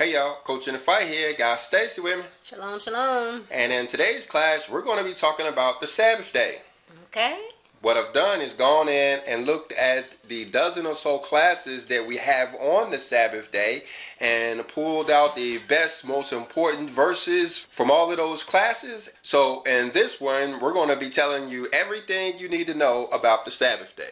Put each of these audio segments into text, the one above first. Hey y'all, Coach inthefight here, guys. Stacy with me. Shalom, shalom. And in today's class, we're going to be talking about the Sabbath day. Okay. What I've done is gone in and looked at the dozen or so classes that we have on the Sabbath day and pulled out the best, most important verses from all of those classes. So in this one, we're going to be telling you everything you need to know about the Sabbath day.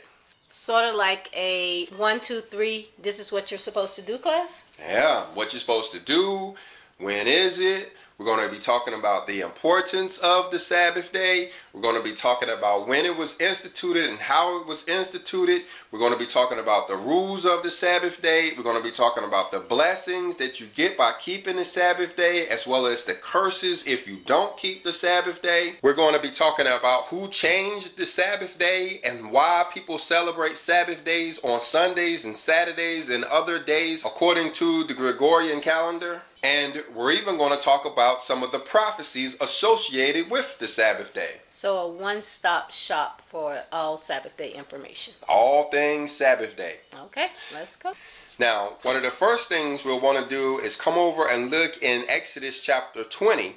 Sort of like a 1, 2, 3, this is what you're supposed to do class? Yeah, what you're supposed to do, when is it? We're going to be talking about the importance of the Sabbath day. We're going to be talking about when it was instituted and how it was instituted. We're going to be talking about the rules of the Sabbath day. We're going to be talking about the blessings that you get by keeping the Sabbath day, as well as the curses if you don't keep the Sabbath day. We're going to be talking about who changed the Sabbath day and why people celebrate Sabbath days on Sundays and Saturdays and other days according to the Gregorian calendar. And we're even going to talk about some of the prophecies associated with the Sabbath day. So a one-stop shop for all Sabbath day information. All things Sabbath day. Okay, let's go. Now, one of the first things we'll want to do is come over and look in Exodus chapter 20,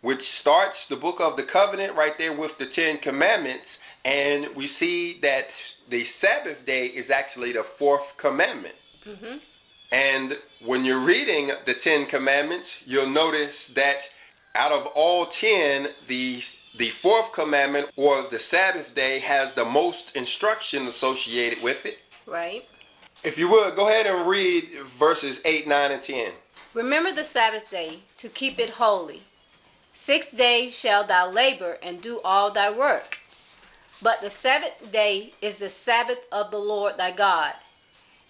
which starts the book of the covenant right there with the 10 commandments. And we see that the Sabbath day is actually the fourth commandment. Mm-hmm. And when you're reading the 10 commandments, you'll notice that out of all 10, the fourth commandment or the Sabbath day has the most instruction associated with it. Right. If you would, go ahead and read verses 8, 9, and 10. Remember the Sabbath day to keep it holy. 6 days shalt thou labor and do all thy work. But the seventh day is the Sabbath of the Lord thy God.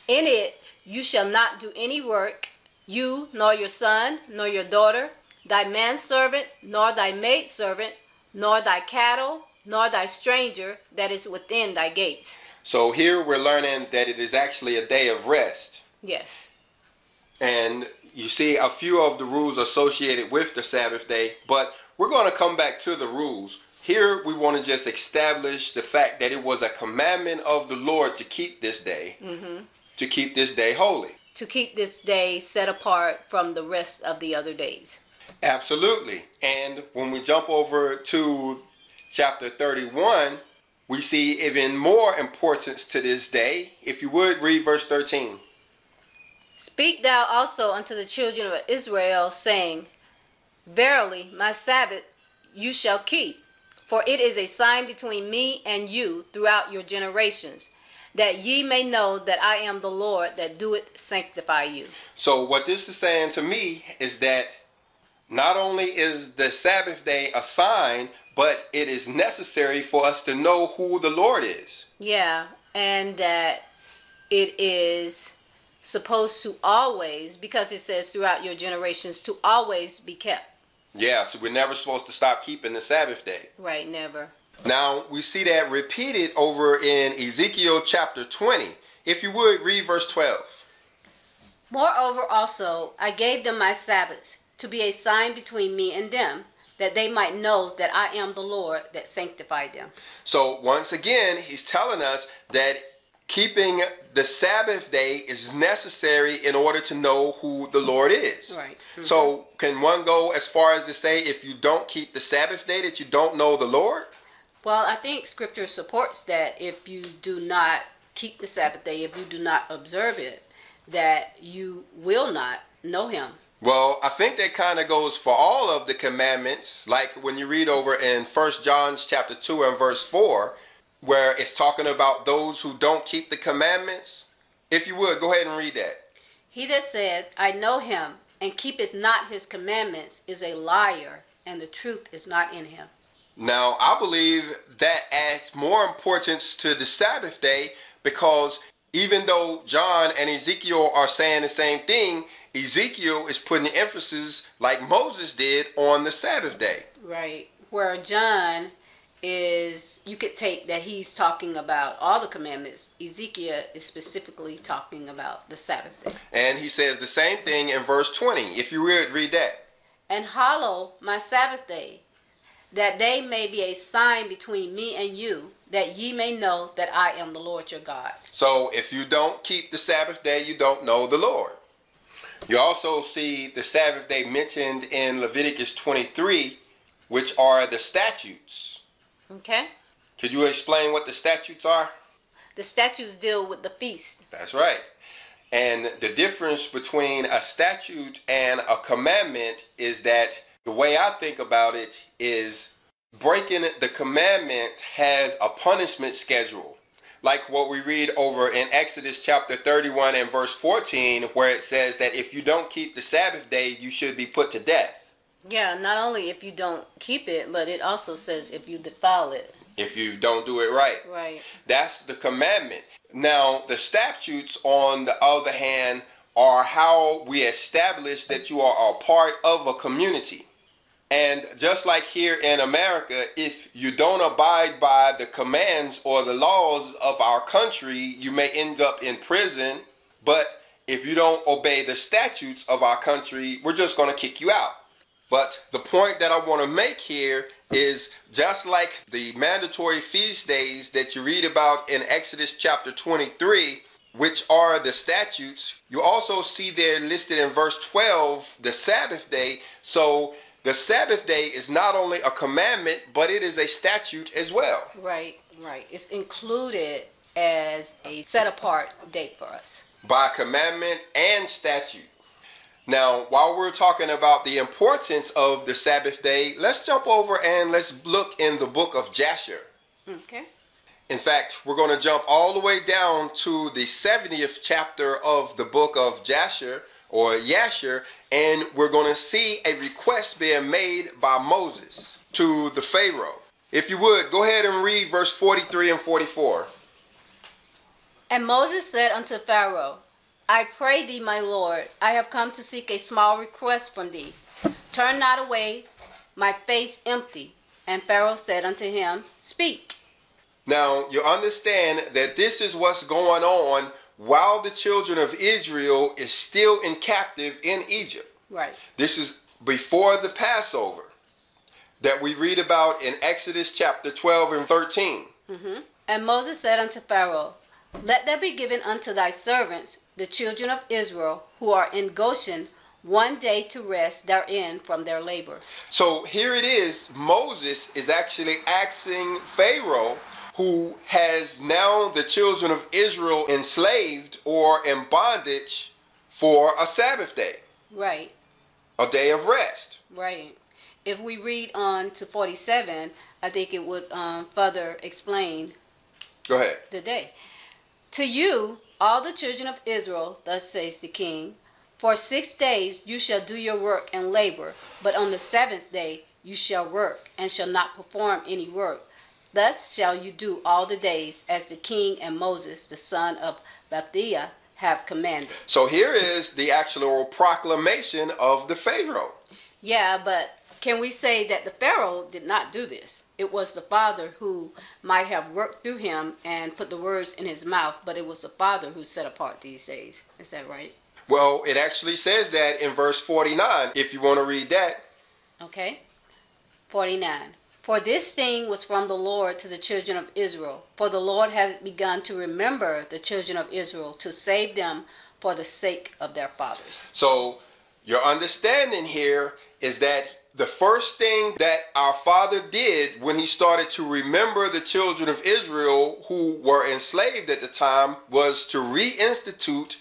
In it you shall not do any work, you, nor your son, nor your daughter, thy manservant, nor thy maidservant, nor thy cattle, nor thy stranger that is within thy gates. So here we're learning that it is actually a day of rest. Yes. And you see a few of the rules associated with the Sabbath day, but we're going to come back to the rules. Here we want to just establish the fact that it was a commandment of the Lord to keep this day. Mm-hmm. To keep this day holy. To keep this day set apart from the rest of the other days. Absolutely. And when we jump over to chapter 31, we see even more importance to this day. If you would, read verse 13. Speak thou also unto the children of Israel, saying, Verily my Sabbath you shall keep, for it is a sign between me and you throughout your generations, that ye may know that I am the Lord that doeth sanctify you. So what this is saying to me is that not only is the Sabbath day a sign, but it is necessary for us to know who the Lord is. Yeah, and that it is supposed to always, because it says throughout your generations, to always be kept. Yeah, so we're never supposed to stop keeping the Sabbath day. Right, never. Now, we see that repeated over in Ezekiel chapter 20. If you would, read verse 12. Moreover also, I gave them my Sabbaths, to be a sign between me and them, that they might know that I am the Lord that sanctified them. So, once again, he's telling us that keeping the Sabbath day is necessary in order to know who the Lord is. Right. Mm-hmm. So, can one go as far as to say, if you don't keep the Sabbath day, that you don't know the Lord? Well, I think scripture supports that if you do not keep the Sabbath day, if you do not observe it, that you will not know him. Well, I think that kind of goes for all of the commandments, like when you read over in 1 John chapter 2 and verse 4, where it's talking about those who don't keep the commandments. If you would, go ahead and read that. He that said, I know him, and keepeth not his commandments, is a liar, and the truth is not in him. Now, I believe that adds more importance to the Sabbath day, because even though John and Ezekiel are saying the same thing, Ezekiel is putting the emphasis, like Moses did, on the Sabbath day. Right. Where John is, you could take that he's talking about all the commandments. Ezekiel is specifically talking about the Sabbath day. And he says the same thing in verse 20. If you would, read that. And hallow my Sabbath day, that they may be a sign between me and you, that ye may know that I am the Lord your God. So if you don't keep the Sabbath day, you don't know the Lord. You also see the Sabbath day mentioned in Leviticus 23, which are the statutes. Okay. Could you explain what the statutes are? The statutes deal with the feast. That's right. And the difference between a statute and a commandment is that the way I think about it is breaking the commandment has a punishment schedule. Like what we read over in Exodus chapter 31 and verse 14, where it says that if you don't keep the Sabbath day, you should be put to death. Yeah, not only if you don't keep it, but it also says if you defile it. If you don't do it right. Right. That's the commandment. Now, the statutes, on the other hand, are how we establish that you are a part of a community. And just like here in America, if you don't abide by the commands or the laws of our country, you may end up in prison. But if you don't obey the statutes of our country, we're just going to kick you out. But the point that I want to make here is just like the mandatory feast days that you read about in Exodus chapter 23, which are the statutes, you also see there listed in verse 12, the Sabbath day. So the Sabbath day is not only a commandment, but it is a statute as well. Right, right. It's included as a set-apart date for us. By commandment and statute. Now, while we're talking about the importance of the Sabbath day, let's jump over and let's look in the book of Jasher. Okay. In fact, we're going to jump all the way down to the 70th chapter of the book of Jasher, or Jasher, and we're going to see a request being made by Moses to the Pharaoh. If you would, go ahead and read verse 43 and 44. And Moses said unto Pharaoh, I pray thee, my Lord, I have come to seek a small request from thee. Turn not away my face empty. And Pharaoh said unto him, Speak. Now, you understand that this is what's going on while the children of Israel is still in captive in Egypt. Right. This is before the Passover that we read about in Exodus chapter 12 and 13. And Moses said unto Pharaoh, Let there be given unto thy servants, the children of Israel, who are in Goshen, one day to rest therein from their labor. So here it is. Moses is actually asking Pharaoh, who has now the children of Israel enslaved or in bondage, for a Sabbath day. Right. A day of rest. Right. If we read on to 47, I think it would further explain. Go ahead. The day. To you, all the children of Israel, thus says the king, for 6 days you shall do your work and labor, but on the seventh day you shall work and shall not perform any work. Thus shall you do all the days as the king and Moses, the son of Bethiah, have commanded. So here is the actual proclamation of the Pharaoh. Yeah, but can we say that the Pharaoh did not do this? It was the father who might have worked through him and put the words in his mouth, but it was the father who set apart these days. Is that right? Well, it actually says that in verse 49, if you want to read that. Okay. 49. For this thing was from the Lord to the children of Israel, for the Lord has begun to remember the children of Israel to save them for the sake of their fathers. So your understanding here is that the first thing that our father did when he started to remember the children of Israel who were enslaved at the time was to reinstitute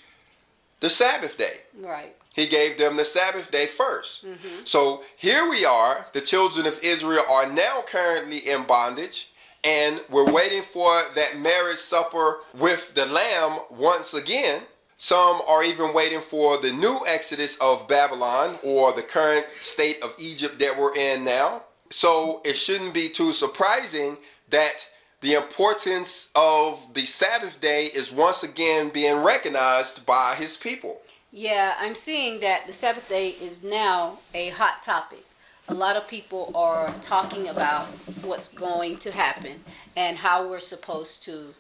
the Sabbath day. Right. He gave them the Sabbath day first. So here we are. The children of Israel are now currently in bondage, and we're waiting for that marriage supper with the Lamb once again. Some are even waiting for the new exodus of Babylon, or the current state of Egypt that we're in now. So it shouldn't be too surprising that the importance of the Sabbath day is once again being recognized by his people. Yeah, I'm seeing that the Sabbath day is now a hot topic. A lot of people are talking about what's going to happen and how we're supposed to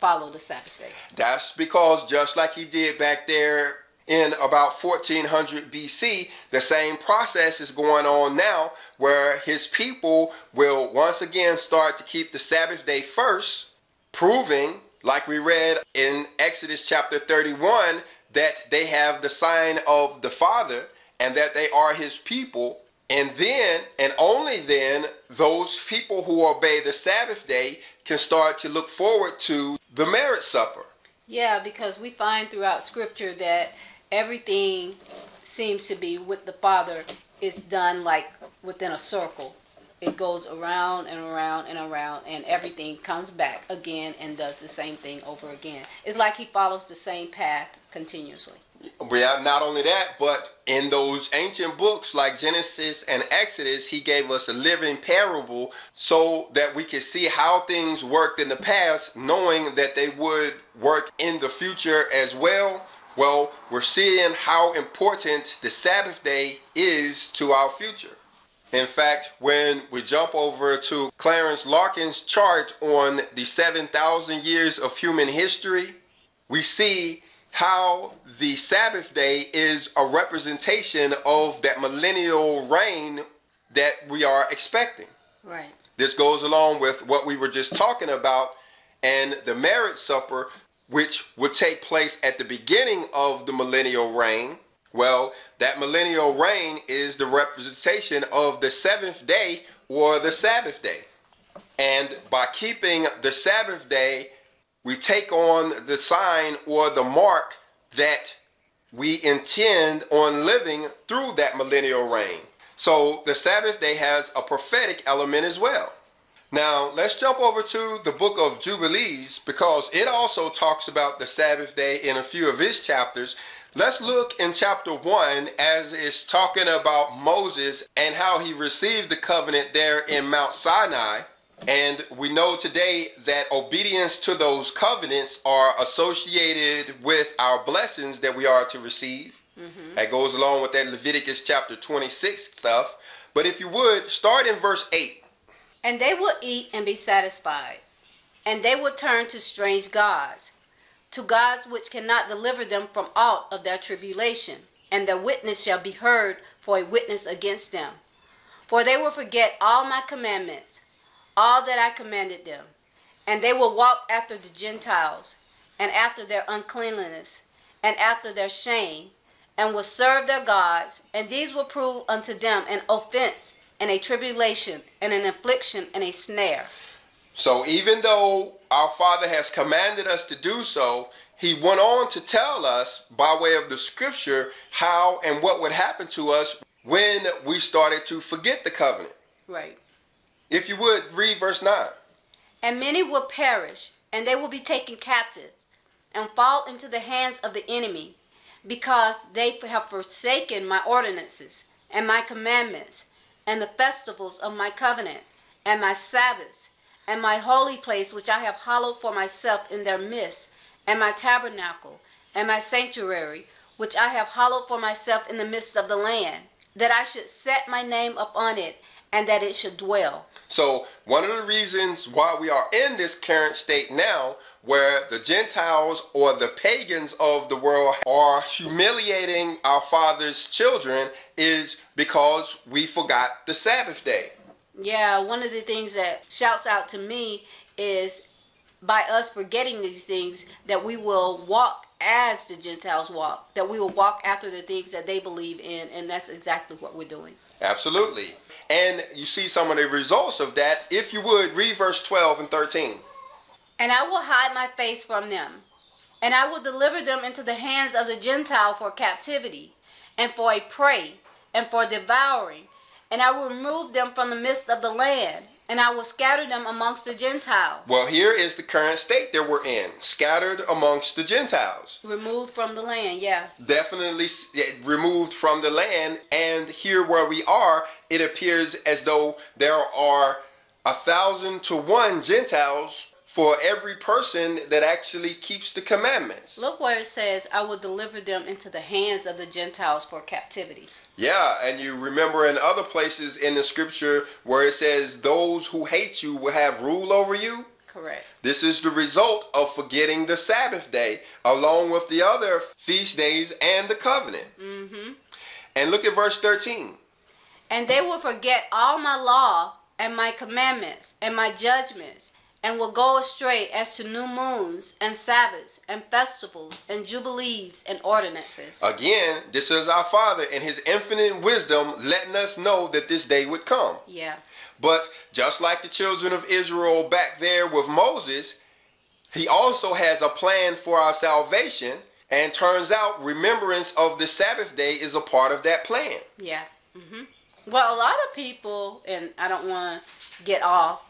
follow the Sabbath day. That's because just like he did back there in about 1400 BC, the same process is going on now, where his people will once again start to keep the Sabbath day first, proving, like we read in Exodus chapter 31, that they have the sign of the Father and that they are his people. And then, and only then, those people who obey the Sabbath day can start to look forward to the marriage supper. Yeah, because we find throughout Scripture that everything seems to be with the Father is done like within a circle. It goes around and around and around, and everything comes back again and does the same thing over again. It's like he follows the same path continuously. Yeah, not only that, but in those ancient books like Genesis and Exodus, he gave us a living parable so that we could see how things worked in the past, knowing that they would work in the future as well. Well, we're seeing how important the Sabbath day is to our future. In fact, when we jump over to Clarence Larkin's chart on the 7,000 years of human history, we see how the Sabbath day is a representation of that millennial reign that we are expecting. Right. This goes along with what we were just talking about and the marriage supper, which would take place at the beginning of the millennial reign. Well, that millennial reign is the representation of the seventh day or the Sabbath day. And by keeping the Sabbath day, we take on the sign or the mark that we intend on living through that millennial reign. So the Sabbath day has a prophetic element as well. Now, let's jump over to the book of Jubilees, because it also talks about the Sabbath day in a few of its chapters. Let's look in chapter 1 as it's talking about Moses and how he received the covenant there in Mount Sinai. And we know today that obedience to those covenants are associated with our blessings that we are to receive. Mm-hmm. That goes along with that Leviticus chapter 26 stuff. But if you would, start in verse 8. And they will eat and be satisfied, and they will turn to strange gods, to gods which cannot deliver them from aught of their tribulation, and their witness shall be heard for a witness against them. For they will forget all my commandments, all that I commanded them, and they will walk after the Gentiles, and after their uncleanliness, and after their shame, and will serve their gods, and these will prove unto them an offense, and a tribulation, and an affliction, and a snare. So even though our Father has commanded us to do so, he went on to tell us by way of the scripture how and what would happen to us when we started to forget the covenant. Right. If you would, read verse 9. And many will perish, and they will be taken captive, and fall into the hands of the enemy, because they have forsaken my ordinances, and my commandments, and the festivals of my covenant, and my Sabbaths, and my holy place which I have hollowed for myself in their midst, and my tabernacle, and my sanctuary, which I have hollowed for myself in the midst of the land, that I should set my name upon it, and that it should dwell. So one of the reasons why we are in this current state now, where the Gentiles or the pagans of the world are humiliating our Father's children, is because we forgot the Sabbath day. Yeah, one of the things that shouts out to me is by us forgetting these things, that we will walk as the Gentiles walk, that we will walk after the things that they believe in, and that's exactly what we're doing. Absolutely. And you see some of the results of that. If you would, read verse 12 and 13. And I will hide my face from them, and I will deliver them into the hands of the Gentile for captivity, and for a prey, and for devouring, and I will remove them from the midst of the land, and I will scatter them amongst the Gentiles. Well, here is the current state that we're in, scattered amongst the Gentiles. Removed from the land, yeah. Definitely removed from the land, and here where we are, it appears as though there are 1,000 to 1 Gentiles for every person that actually keeps the commandments. Look where it says, I will deliver them into the hands of the Gentiles for captivity. Yeah, and you remember in other places in the scripture where it says, those who hate you will have rule over you? Correct. This is the result of forgetting the Sabbath day, along with the other feast days and the covenant. Mm-hmm. And look at verse 13. And they will forget all my law and my commandments and my judgments and will go astray as to new moons and Sabbaths and festivals and jubilees and ordinances. Again, this is our Father in his infinite wisdom letting us know that this day would come. Yeah. But just like the children of Israel back there with Moses, he also has a plan for our salvation, and turns out remembrance of the Sabbath day is a part of that plan. Yeah. Mm-hmm. Well, a lot of people, and I don't want to get off,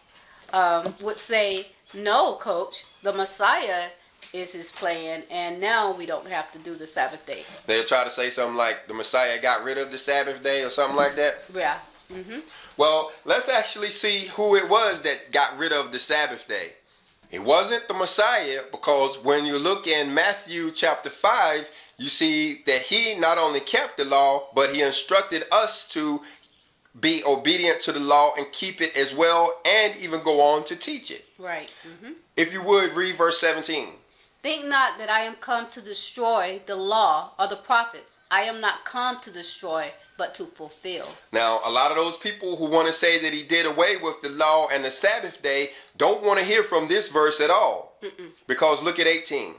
would say, no, Coach, the Messiah is his plan, and now we don't have to do the Sabbath day. They'll try to say something like the Messiah got rid of the Sabbath day or something like that. Yeah. Mm-hmm. Well, let's actually see who it was that got rid of the Sabbath day. It wasn't the Messiah, because when you look in Matthew chapter 5, you see that he not only kept the law, but he instructed us to be obedient to the law and keep it as well, and even go on to teach it. Right. Mm-hmm. If you would, read verse 17. Think not that I am come to destroy the law or the prophets. I am not come to destroy, but to fulfill. Now, a lot of those people who want to say that he did away with the law and the Sabbath day don't want to hear from this verse at all. Mm-mm. Because look at 18.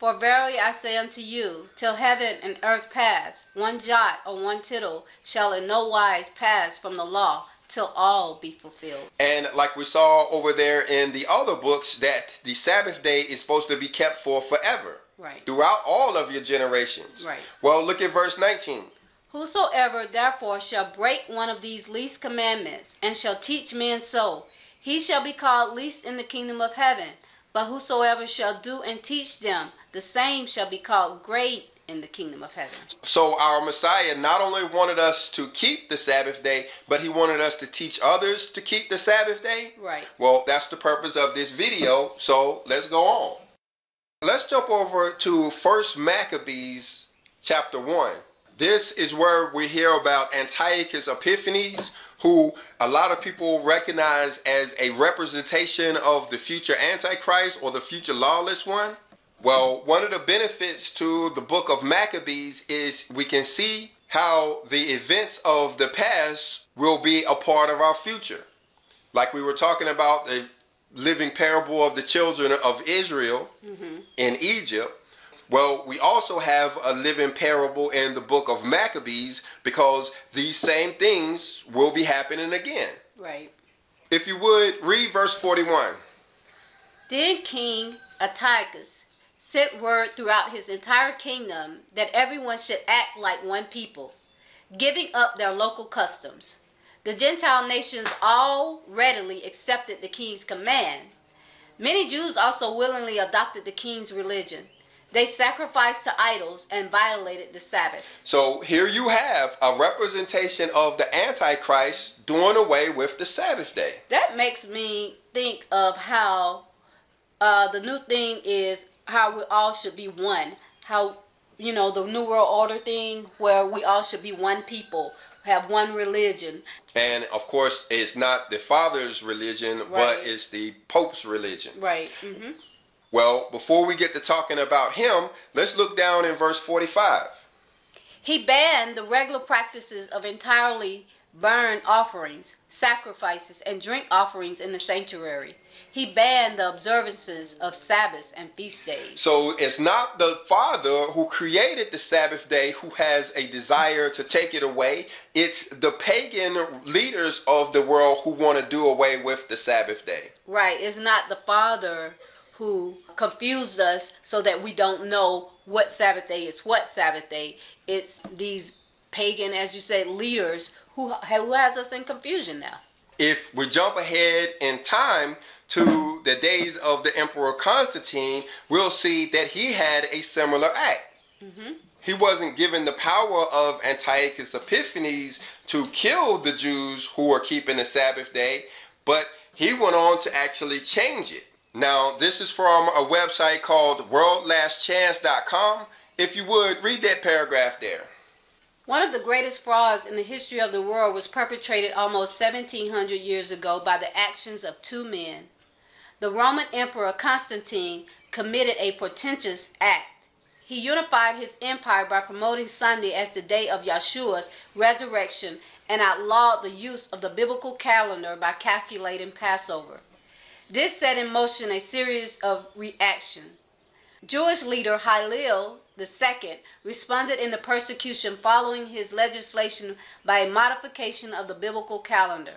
For verily I say unto you, till heaven and earth pass, one jot or one tittle shall in no wise pass from the law, till all be fulfilled. And like we saw over there in the other books, that the Sabbath day is supposed to be kept for forever. Right. Throughout all of your generations. Right. Well, look at verse 19. Whosoever therefore shall break one of these least commandments, and shall teach men so, he shall be called least in the kingdom of heaven. But whosoever shall do and teach them, the same shall be called great in the kingdom of heaven. So our Messiah not only wanted us to keep the Sabbath day, but he wanted us to teach others to keep the Sabbath day. Right. Well, that's the purpose of this video. So let's go on. Let's jump over to 1st Maccabees chapter 1. This is where we hear about Antiochus Epiphanes, who a lot of people recognize as a representation of the future Antichrist or the future lawless one. Well, one of the benefits to the book of Maccabees is we can see how the events of the past will be a part of our future. Like we were talking about the living parable of the children of Israel in Egypt. Well, we also have a living parable in the book of Maccabees, because these same things will be happening again. Right. If you would, read verse 41. Then King Antiochus sent word throughout his entire kingdom that everyone should act like one people, giving up their local customs. The Gentile nations all readily accepted the king's command. Many Jews also willingly adopted the king's religion. They sacrificed to idols and violated the Sabbath. So here you have a representation of the Antichrist doing away with the Sabbath day. That makes me think of how the new thing is how we all should be one, how, you know, the New World Order thing, where we all should be one people, have one religion. And of course, it's not the Father's religion, right, but it's the Pope's religion. Right. Mm-hmm. Well, before we get to talking about him, let's look down in verse 45. He banned the regular practices of entirely burnt offerings, sacrifices, and drink offerings in the sanctuary. He banned the observances of Sabbaths and feast days. So it's not the Father who created the Sabbath day who has a desire to take it away. It's the pagan leaders of the world who want to do away with the Sabbath day. Right. It's not the Father who confused us so that we don't know what Sabbath day is what Sabbath day. It's these pagan, as you say, leaders who has us in confusion now. If we jump ahead in time to the days of the Emperor Constantine, we'll see that he had a similar act. Mm-hmm. He wasn't given the power of Antiochus Epiphanes to kill the Jews who were keeping the Sabbath day, but he went on to actually change it. Now, this is from a website called worldlastchance.com. If you would, read that paragraph there. One of the greatest frauds in the history of the world was perpetrated almost 1,700 years ago by the actions of two men. The Roman Emperor Constantine committed a portentous act. He unified his empire by promoting Sunday as the day of Yahshua's resurrection and outlawed the use of the biblical calendar by calculating Passover. This set in motion a series of reactions. Jewish leader Hillel II responded in the persecution following his legislation by a modification of the biblical calendar.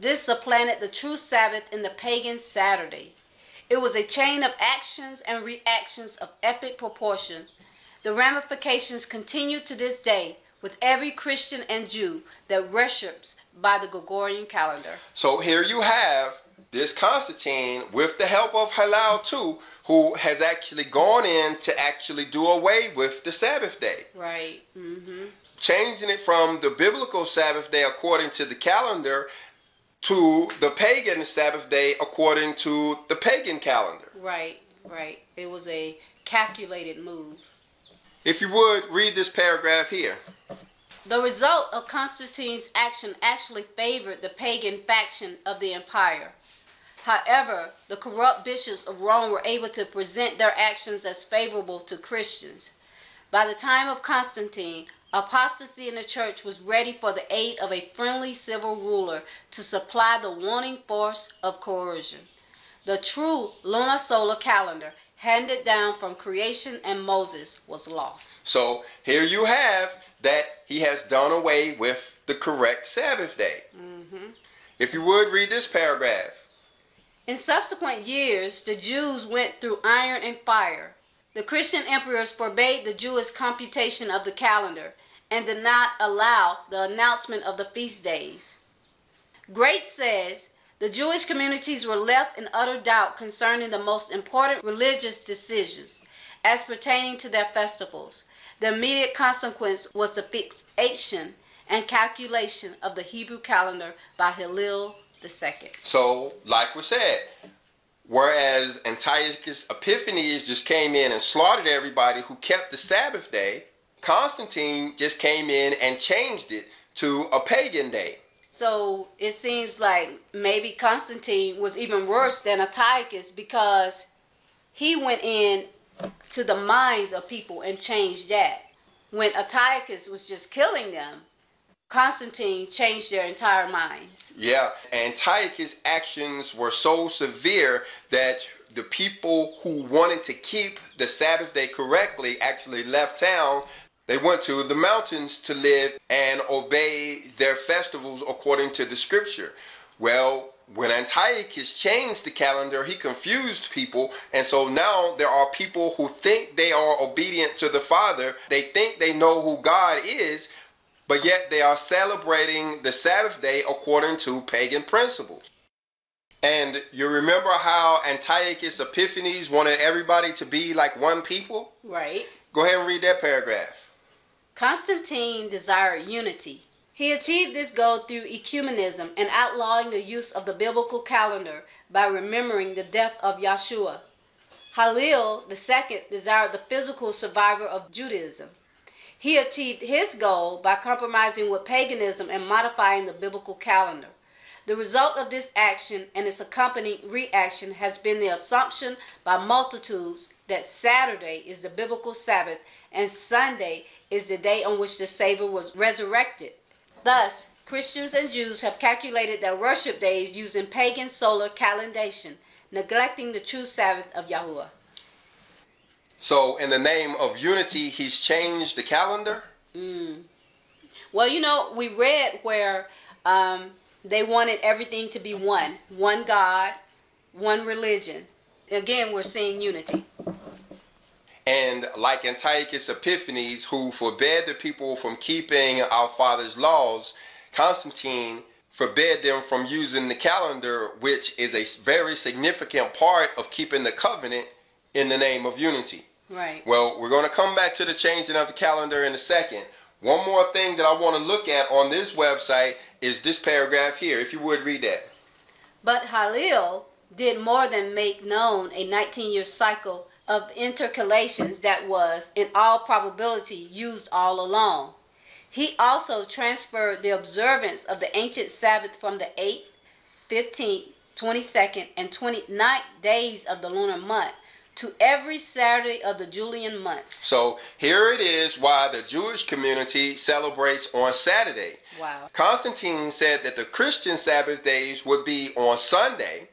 This supplanted the true Sabbath in the pagan Saturday. It was a chain of actions and reactions of epic proportion. The ramifications continue to this day with every Christian and Jew that worships by the Gregorian calendar. So here you have this Constantine, with the help of Hillel too, who has actually gone in to actually do away with the Sabbath day. Right. Mm-hmm. Changing it from the biblical Sabbath day according to the calendar to the pagan Sabbath day according to the pagan calendar. Right, right. It was a calculated move. If you would, read this paragraph here. The result of Constantine's action actually favored the pagan faction of the empire. However, the corrupt bishops of Rome were able to present their actions as favorable to Christians. By the time of Constantine, apostasy in the church was ready for the aid of a friendly civil ruler to supply the wanting force of coercion. The true lunar solar calendar handed down from creation and Moses was lost. So here you have that he has done away with the correct Sabbath day. Mm-hmm. If you would, read this paragraph. In subsequent years, the Jews went through iron and fire. The Christian emperors forbade the Jewish computation of the calendar and did not allow the announcement of the feast days. Great says, the Jewish communities were left in utter doubt concerning the most important religious decisions as pertaining to their festivals. The immediate consequence was the fixation and calculation of the Hebrew calendar by Hillel II. So, like we said, whereas Antiochus Epiphanes just came in and slaughtered everybody who kept the Sabbath day, Constantine just came in and changed it to a pagan day. So it seems like maybe Constantine was even worse than Antiochus, because he went in to the minds of people and changed that. When Antiochus was just killing them, Constantine changed their entire minds. Yeah, Antiochus' actions were so severe that the people who wanted to keep the Sabbath day correctly actually left town. They went to the mountains to live and obey their festivals according to the scripture. Well, when Antiochus changed the calendar, he confused people. And so now there are people who think they are obedient to the Father. They think they know who God is, but yet they are celebrating the Sabbath day according to pagan principles. And you remember how Antiochus Epiphanes wanted everybody to be like one people? Right. Go ahead and read that paragraph. Constantine desired unity. He achieved this goal through ecumenism and outlawing the use of the biblical calendar by remembering the death of Yahshua. Hillel II desired the physical survival of Judaism. He achieved his goal by compromising with paganism and modifying the biblical calendar. The result of this action and its accompanying reaction has been the assumption by multitudes that Saturday is the biblical Sabbath and Sunday is the day on which the Savior was resurrected. Thus, Christians and Jews have calculated their worship days using pagan solar calendation, neglecting the true Sabbath of Yahuwah. So, in the name of unity, he's changed the calendar? Well, you know, we read where they wanted everything to be one. One God, one religion. Again, we're seeing unity. And like Antiochus Epiphanes, who forbade the people from keeping our Father's laws, Constantine forbade them from using the calendar, which is a very significant part of keeping the covenant in the name of unity. Right. Well, we're going to come back to the changing of the calendar in a second. One more thing that I want to look at on this website is this paragraph here. If you would, read that. But Hillel did more than make known a 19-year cycle of intercalations that was, in all probability, used all along. He also transferred the observance of the ancient Sabbath from the 8th, 15th, 22nd, and 29th days of the lunar month to every Saturday of the Julian months. So here it is why the Jewish community celebrates on Saturday. Wow. Constantine said that the Christian Sabbath days would be on Sunday,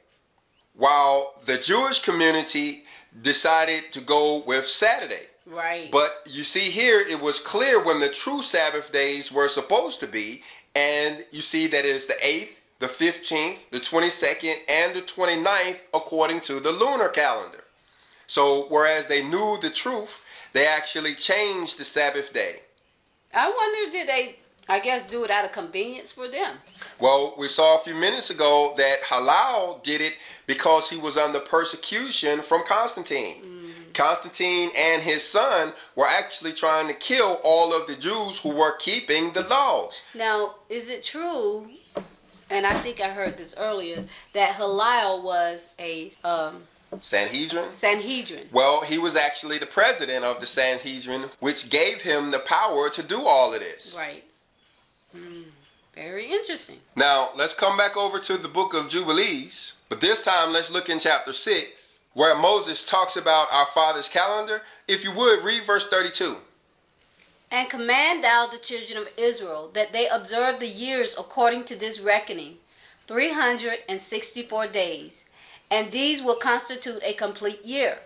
while the Jewish community decided to go with Saturday. Right. But you see here, it was clear when the true Sabbath days were supposed to be. And you see that it is the 8th, the 15th, the 22nd, and the 29th, according to the lunar calendar. So whereas they knew the truth, they actually changed the Sabbath day. I wonder, did they, I guess, do it out of convenience for them? Well, we saw a few minutes ago that Hillel did it because he was under persecution from Constantine. Constantine and his son were actually trying to kill all of the Jews who were keeping the laws. Now, is it true, and I think I heard this earlier, that Hillel was a Sanhedrin? Well, he was actually the president of the Sanhedrin, which gave him the power to do all of this. Right. Very interesting. Now, let's come back over to the book of Jubilees, but this time let's look in chapter 6, where Moses talks about our father's calendar. If you would, read verse 32. And command thou the children of Israel that they observe the years according to this reckoning, 364 days. And these will constitute a complete year.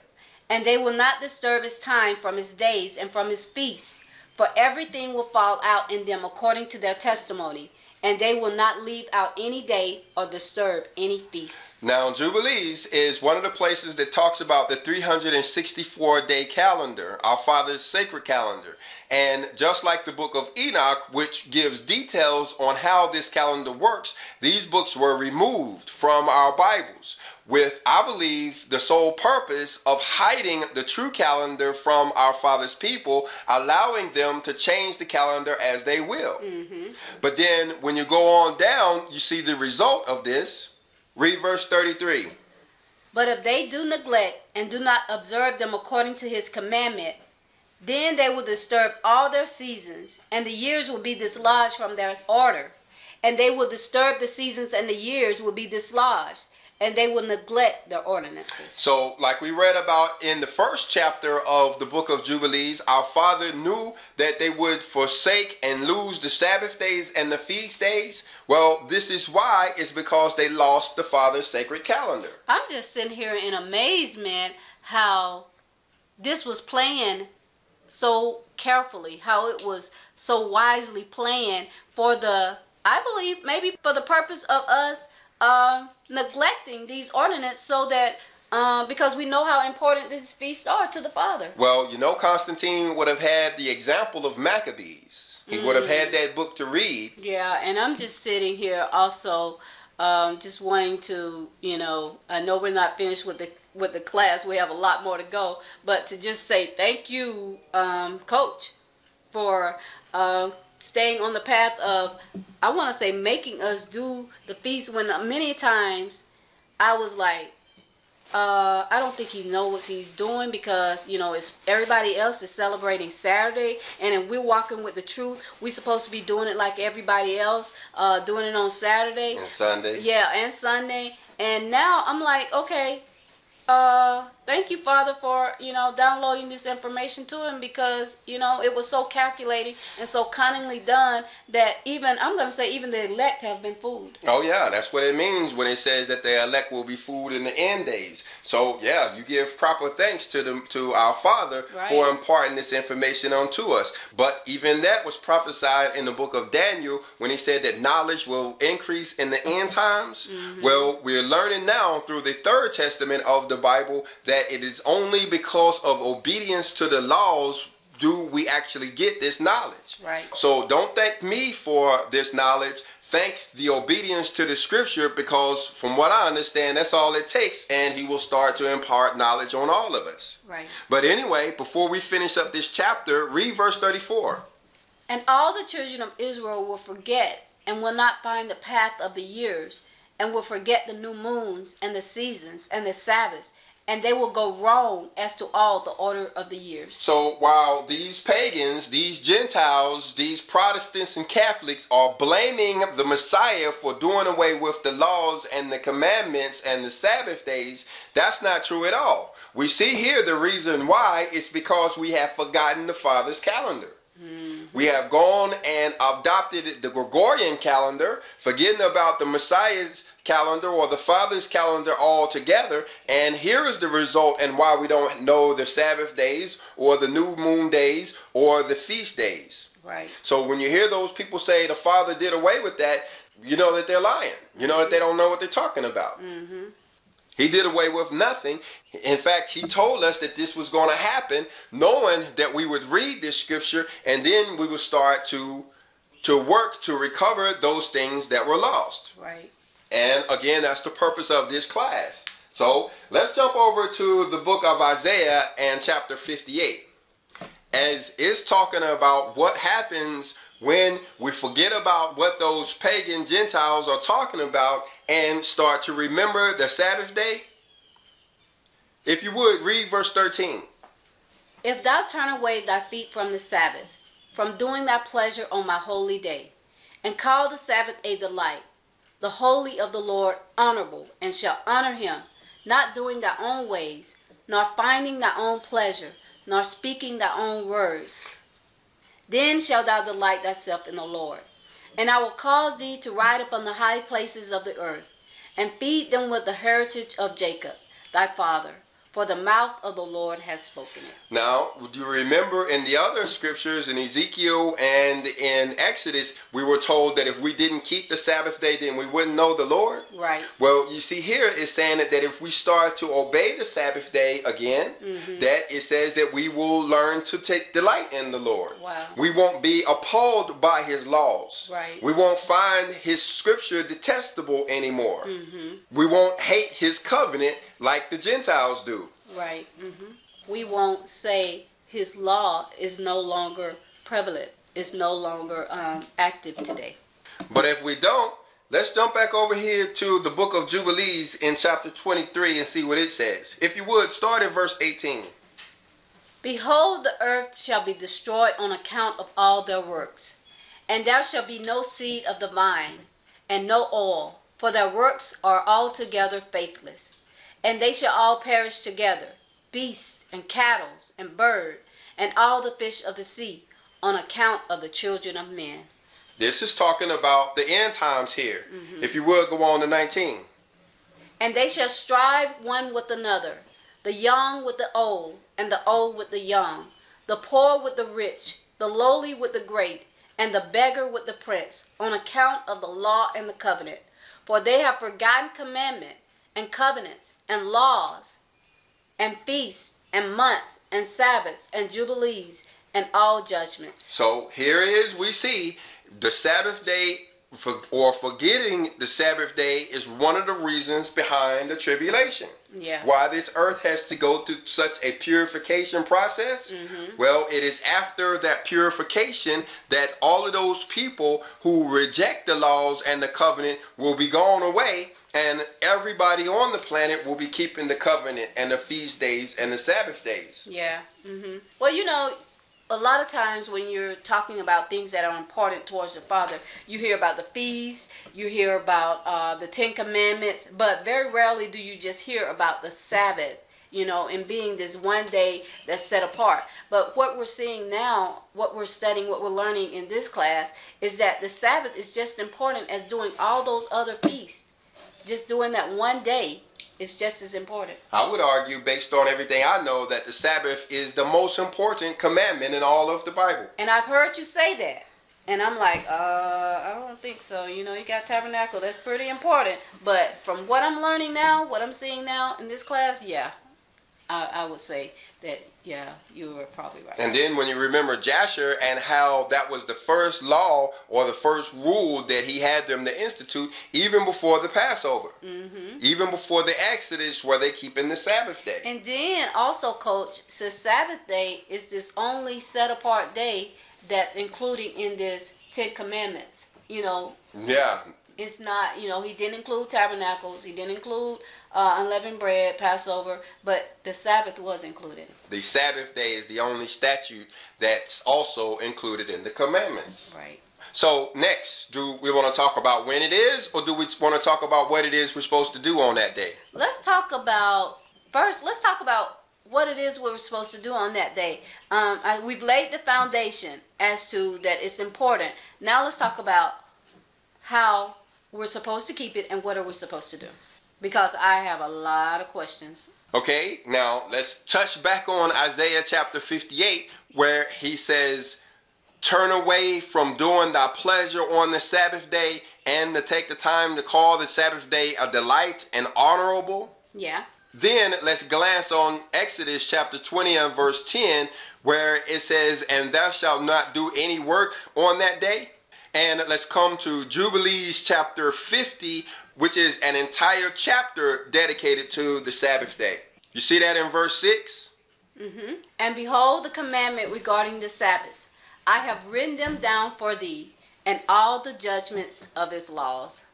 And they will not disturb his time from his days and from his feasts, for everything will fall out in them according to their testimony. And they will not leave out any day or disturb any feast. Now, Jubilees is one of the places that talks about the 364-day calendar, our Father's sacred calendar. And just like the book of Enoch, which gives details on how this calendar works, these books were removed from our Bibles with, I believe, the sole purpose of hiding the true calendar from our Father's people, allowing them to change the calendar as they will. But then when you go on down, you see the result of this. Read verse 33. But if they do neglect and do not observe them according to his commandment, then they will disturb all their seasons, and the years will be dislodged from their order. And they will disturb the seasons, and the years will be dislodged. And they will neglect their ordinances. So, like we read about in the first chapter of the book of Jubilees, our Father knew that they would forsake and lose the Sabbath days and the feast days. Well, this is why. It's because they lost the Father's sacred calendar. I'm just sitting here in amazement how this was planned so carefully, how it was so wisely planned for the, I believe, maybe for the purpose of us neglecting these ordinances, so that because we know how important these feasts are to the Father. Well, you know, Constantine would have had the example of Maccabees. He would have had that book to read. Yeah, and I'm just sitting here also just wanting to, you know, I know we're not finished with the class. We have a lot more to go, but to just say thank you, Coach, for staying on the path of, I want to say, making us do the feast, when many times I was like, I don't think he knows what he's doing, because, you know, it's everybody else is celebrating Saturday, and if we're walking with the truth, we're supposed to be doing it like everybody else, doing it on Saturday. On Sunday. Yeah, and Sunday. And now I'm like, okay, thank you, Father, for, you know, downloading this information to him, because, you know, it was so calculating and so cunningly done that even, I'm going to say, even the elect have been fooled. Oh, yeah. That's what it means when it says that the elect will be fooled in the end days. So, yeah, you give proper thanks to our Father for imparting this information unto us. But even that was prophesied in the book of Daniel when he said that knowledge will increase in the end times. Well, we're learning now through the Third Testament of the Bible that it is only because of obedience to the laws do we actually get this knowledge. Right. So don't thank me for this knowledge. Thank the obedience to the scripture, because from what I understand, that's all it takes, and he will start to impart knowledge on all of us. Right. But anyway, before we finish up this chapter, read verse 34. And all the children of Israel will forget and will not find the path of the years, and will forget the new moons and the seasons and the Sabbaths, and they will go wrong as to all the order of the years. So while these pagans, these Gentiles, these Protestants and Catholics are blaming the Messiah for doing away with the laws and the commandments and the Sabbath days, that's not true at all. We see here the reason why. It's because we have forgotten the Father's calendar. We have gone and adopted the Gregorian calendar, forgetting about the Messiah's calendar or the Father's calendar all together. And here is the result and why we don't know the Sabbath days or the new moon days or the feast days. Right. So when you hear those people say the Father did away with that, you know that they're lying. You know that they don't know what they're talking about. Mm-hmm. He did away with nothing. In fact, he told us that this was going to happen, knowing that we would read this scripture and then we would start to work to recover those things that were lost. Right. And again, that's the purpose of this class. So let's jump over to the book of Isaiah and chapter 58. As it's talking about what happens when we forget about what those pagan Gentiles are talking about and start to remember the Sabbath day. If you would, read verse 13. If thou turn away thy feet from the Sabbath, from doing thy pleasure on my holy day, and call the Sabbath a delight, the holy of the Lord honorable, and shall honor him, not doing thy own ways, nor finding thy own pleasure, nor speaking thy own words, then shalt thou delight thyself in the Lord. And I will cause thee to ride upon the high places of the earth, and feed them with the heritage of Jacob, thy father, for the mouth of the Lord has spoken it. Now, do you remember in the other scriptures, in Ezekiel and in Exodus, we were told that if we didn't keep the Sabbath day, then we wouldn't know the Lord? Right. Well, you see here it's saying that if we start to obey the Sabbath day again, that it says that we will learn to take delight in the Lord. Wow. We won't be appalled by his laws. Right. We won't find his scripture detestable anymore. We won't hate his covenant like the Gentiles do. Right. We won't say his law is no longer prevalent. It's no longer active today. But if we don't, let's jump back over here to the book of Jubilees in chapter 23 and see what it says. If you would, start at verse 18. Behold, the earth shall be destroyed on account of all their works, and there shall be no seed of the vine, and no oil, for their works are altogether faithless. And they shall all perish together, beasts and cattle and bird and all the fish of the sea, on account of the children of men. This is talking about the end times here. If you would, go on to 19. And they shall strive one with another, the young with the old, and the old with the young, the poor with the rich, the lowly with the great, and the beggar with the prince, on account of the law and the covenant. For they have forgotten commandment, and covenants, and laws, and feasts, and months, and Sabbaths, and Jubilees, and all judgments. So here is, we see the Sabbath day, or forgetting the Sabbath day, is one of the reasons behind the tribulation. Yeah. Why this earth has to go through such a purification process? Well, it is after that purification that all of those people who reject the laws and the covenant will be gone away, and everybody on the planet will be keeping the covenant and the feast days and the Sabbath days. Yeah. Well, you know, a lot of times when you're talking about things that are important towards the Father, you hear about the feast, you hear about the Ten Commandments, but very rarely do you just hear about the Sabbath, you know, and being this one day that's set apart. But what we're seeing now, what we're studying, what we're learning in this class, is that the Sabbath is just important as doing all those other feasts. Just doing that one day is just as important. I would argue, based on everything I know, that the Sabbath is the most important commandment in all of the Bible. And I've heard you say that. And I'm like, I don't think so. You know, you got tabernacle. That's pretty important. But from what I'm learning now, what I'm seeing now in this class, yeah, I would say that, yeah, you were probably right. And then when you remember Jasher and how that was the first law or the first rule that he had them to institute, even before the Passover, even before the Exodus, where they keep in the Sabbath day. And then also, Coach, so Sabbath day is this only set apart day that's included in this Ten Commandments, you know. Yeah. It's not, you know, he didn't include tabernacles. He didn't include unleavened bread, Passover, but the Sabbath was included. The Sabbath day is the only statute that's also included in the commandments. Right. So next, do we want to talk about when it is, or do we want to talk about what it is we're supposed to do on that day? Let's talk about, first, let's talk about what it is we're supposed to do on that day. We've laid the foundation as to that it's important. Now let's talk about how we're supposed to keep it, and what are we supposed to do? Because I have a lot of questions. Okay, now let's touch back on Isaiah chapter 58, where he says, turn away from doing thy pleasure on the Sabbath day, and to take the time to call the Sabbath day a delight and honorable. Yeah. Then let's glance on Exodus chapter 20 and verse 10, where it says, and thou shalt not do any work on that day. And let's come to Jubilees chapter 50, which is an entire chapter dedicated to the Sabbath day. You see that in verse 6? Mm-hmm. And behold the commandment regarding the Sabbath. I have written them down for thee, and all the judgments of its laws.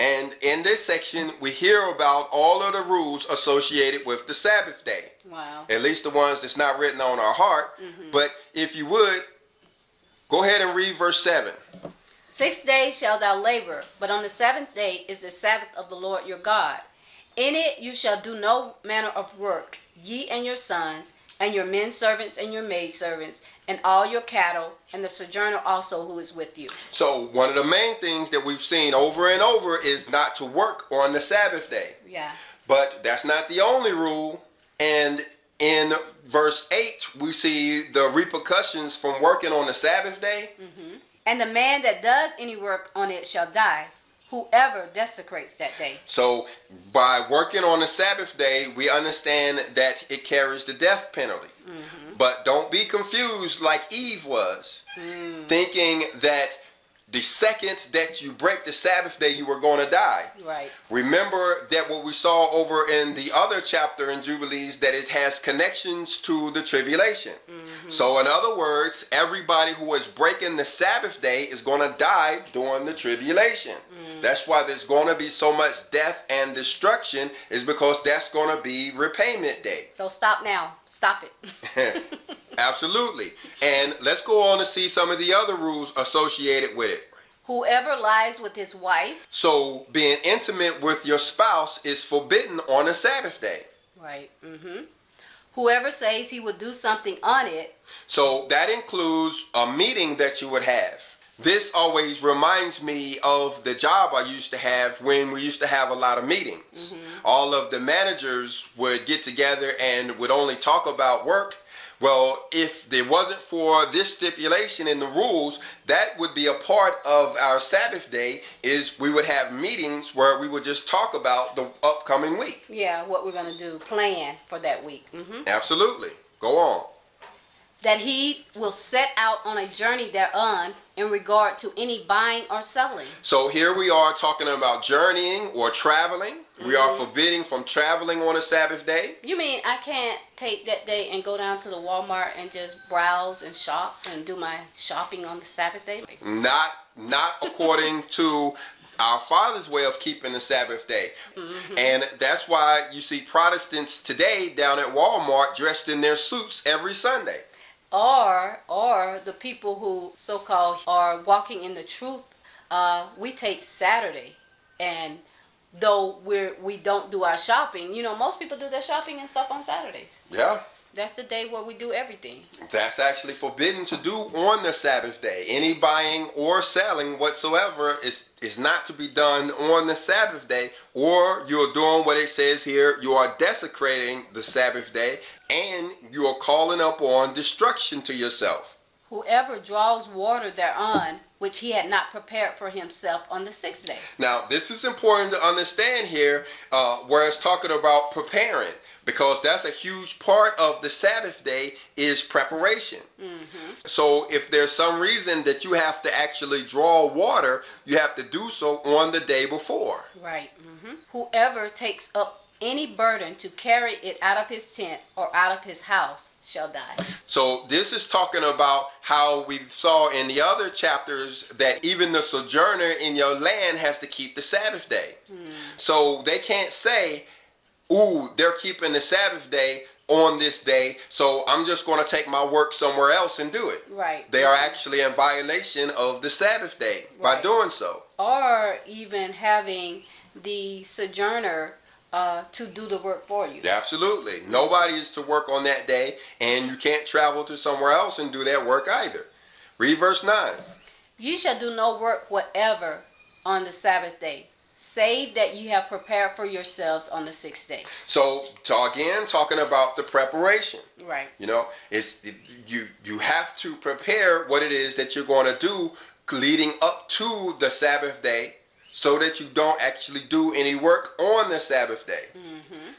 And in this section, we hear about all of the rules associated with the Sabbath day. Wow. At least the ones that's not written on our heart. Mm-hmm. But if you would, go ahead and read verse 7. 6 days shalt thou labor, but on the seventh day is the Sabbath of the Lord your God. In it you shall do no manner of work, ye and your sons, and your men servants and your maid servants, and all your cattle, and the sojourner also who is with you. So one of the main things that we've seen over and over is not to work on the Sabbath day. Yeah. But that's not the only rule. And in verse 8, we see the repercussions from working on the Sabbath day. Mm-hmm. And the man that does any work on it shall die, whoever desecrates that day. So by working on the Sabbath day, we understand that it carries the death penalty. Mm-hmm. But don't be confused like Eve was, thinking that the second that you break the Sabbath day, you were going to die. Right. Remember that what we saw over in the other chapter in Jubilees, that it has connections to the tribulation. Mm-hmm. So in other words, everybody who is breaking the Sabbath day is going to die during the tribulation. Mm-hmm. That's why there's going to be so much death and destruction, is because that's going to be repayment day. So stop now. Stop it. Absolutely. And let's go on to see some of the other rules associated with it. Whoever lies with his wife. So being intimate with your spouse is forbidden on a Sabbath day. Right. Mm-hmm. Whoever says he would do something on it. So that includes a meeting that you would have. This always reminds me of the job I used to have when we used to have a lot of meetings. Mm-hmm. All of the managers would get together and would only talk about work. Well, if there wasn't for this stipulation in the rules, that would be a part of our Sabbath day, is we would have meetings where we would just talk about the upcoming week. Yeah, what we're going to do, plan for that week. Mm-hmm. Absolutely. Go on. That he will set out on a journey thereon in regard to any buying or selling. So here we are talking about journeying or traveling. Mm-hmm. We are forbidding from traveling on a Sabbath day. You mean I can't take that day and go down to the Walmart and just browse and shop and do my shopping on the Sabbath day? Not according to our Father's way of keeping the Sabbath day. Mm-hmm. And that's why you see Protestants today down at Walmart dressed in their suits every Sunday. Or the people who so-called are walking in the truth, we take Saturday, and though we don't do our shopping, you know, most people do their shopping and stuff on Saturdays. Yeah. That's the day where we do everything. That's actually forbidden to do on the Sabbath day. Any buying or selling whatsoever is not to be done on the Sabbath day, or you're doing what it says here. You are desecrating the Sabbath day, and you are calling up on destruction to yourself. Whoever draws water thereon, which he had not prepared for himself on the sixth day. Now, this is important to understand here, where it's talking about preparing, because that's a huge part of the Sabbath day is preparation. Mm-hmm. So if there's some reason that you have to actually draw water, you have to do so on the day before. Right. Mm-hmm. Whoever takes up any burden to carry it out of his tent or out of his house shall die. So this is talking about how we saw in the other chapters that even the sojourner in your land has to keep the Sabbath day. Mm. So they can't say, ooh, they're keeping the Sabbath day on this day, so I'm just going to take my work somewhere else and do it. Right. They are actually in violation of the Sabbath day by doing so. Or even having the sojourner to do the work for you. Absolutely. Nobody is to work on that day, and you can't travel to somewhere else and do that work either. Read verse 9. You shall do no work whatever on the Sabbath day, save that you have prepared for yourselves on the sixth day. So, again, talking about the preparation. Right. You know, it's you have to prepare what it is that you're going to do leading up to the Sabbath day, so that you don't actually do any work on the Sabbath day. Mm-hmm.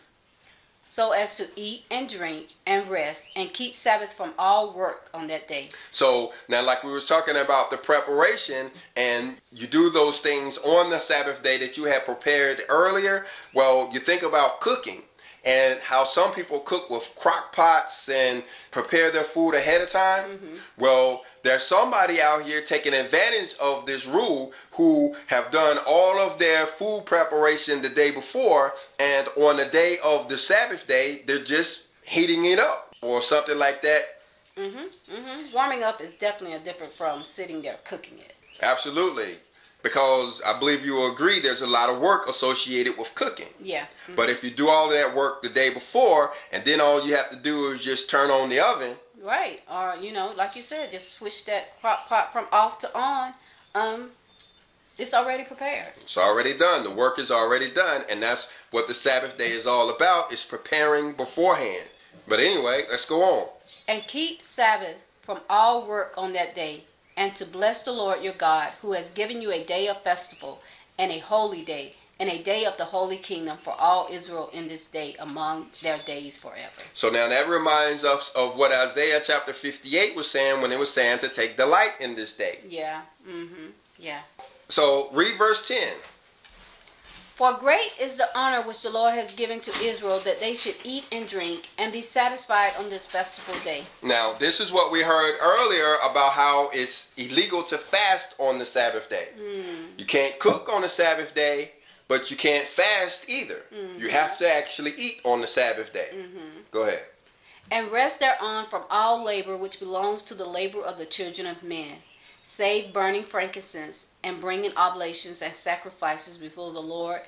So as to eat and drink and rest and keep Sabbath from all work on that day. So now, like we were talking about the preparation, and you do those things on the Sabbath day that you had prepared earlier. Well, you think about cooking and how some people cook with crock pots and prepare their food ahead of time. Mm-hmm. Well, there's somebody out here taking advantage of this rule who have done all of their food preparation the day before, and on the day of the Sabbath day, they're just heating it up or something like that. Mm-hmm, mm-hmm. Warming up is definitely different from sitting there cooking it. Absolutely. Because I believe you will agree there's a lot of work associated with cooking. Yeah. Mm-hmm. But if you do all of that work the day before, and then all you have to do is just turn on the oven. Right. Or, you know, like you said, just switch that crock pot from off to on. It's already prepared. It's already done. The work is already done. And that's what the Sabbath day is all about. It's preparing beforehand. But anyway, let's go on. And keep Sabbath from all work on that day, and to bless the Lord your God, who has given you a day of festival, and a holy day, and a day of the holy kingdom for all Israel in this day among their days forever. So now that reminds us of what Isaiah chapter 58 was saying when it was saying to take delight in this day. Yeah, mm-hmm, yeah. So read verse 10. For great is the honor which the Lord has given to Israel, that they should eat and drink and be satisfied on this festival day. Now, this is what we heard earlier about how it's illegal to fast on the Sabbath day. Mm. You can't cook on the Sabbath day, but you can't fast either. Mm-hmm. You have to actually eat on the Sabbath day. Mm-hmm. Go ahead. And rest thereon from all labor which belongs to the labor of the children of men, save burning frankincense and bringing oblations and sacrifices before the Lord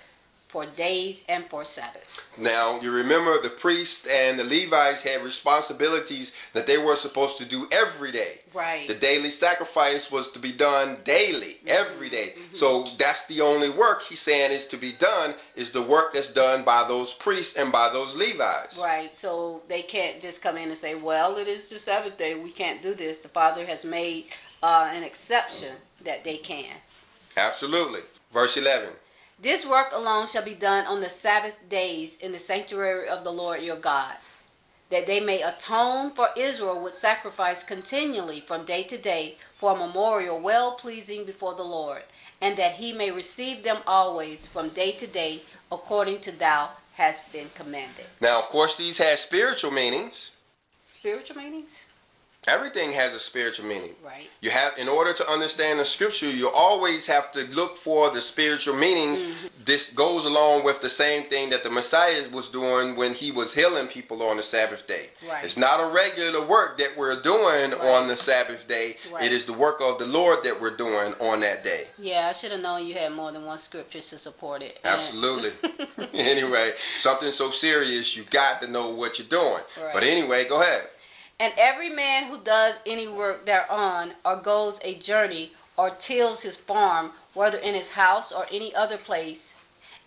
for days and for Sabbaths. Now, you remember the priests and the Levites had responsibilities that they were supposed to do every day. Right. The daily sacrifice was to be done daily, mm-hmm, every day. Mm-hmm. So that's the only work he's saying is to be done, is the work that's done by those priests and by those Levites. Right. So they can't just come in and say, well, it is the Sabbath day, we can't do this. The Father has made an exception that they can. Absolutely. Verse 11. This work alone shall be done on the Sabbath days in the sanctuary of the Lord your God, that they may atone for Israel with sacrifice continually from day to day for a memorial well-pleasing before the Lord, and that he may receive them always from day to day according to thou hast been commanded. Now, of course, these have spiritual meanings. Spiritual meanings? Everything has a spiritual meaning. Right. You have, in order to understand the scripture, you always have to look for the spiritual meanings. Mm-hmm. This goes along with the same thing that the Messiah was doing when he was healing people on the Sabbath day. Right. It's not a regular work that we're doing, right, on the Sabbath day. Right. It is the work of the Lord that we're doing on that day. Yeah, I should have known you had more than one scripture to support it. Absolutely. Anyway, something so serious, you got to know what you're doing. Right. But anyway, go ahead. And every man who does any work thereon, or goes a journey, or tills his farm, whether in his house or any other place,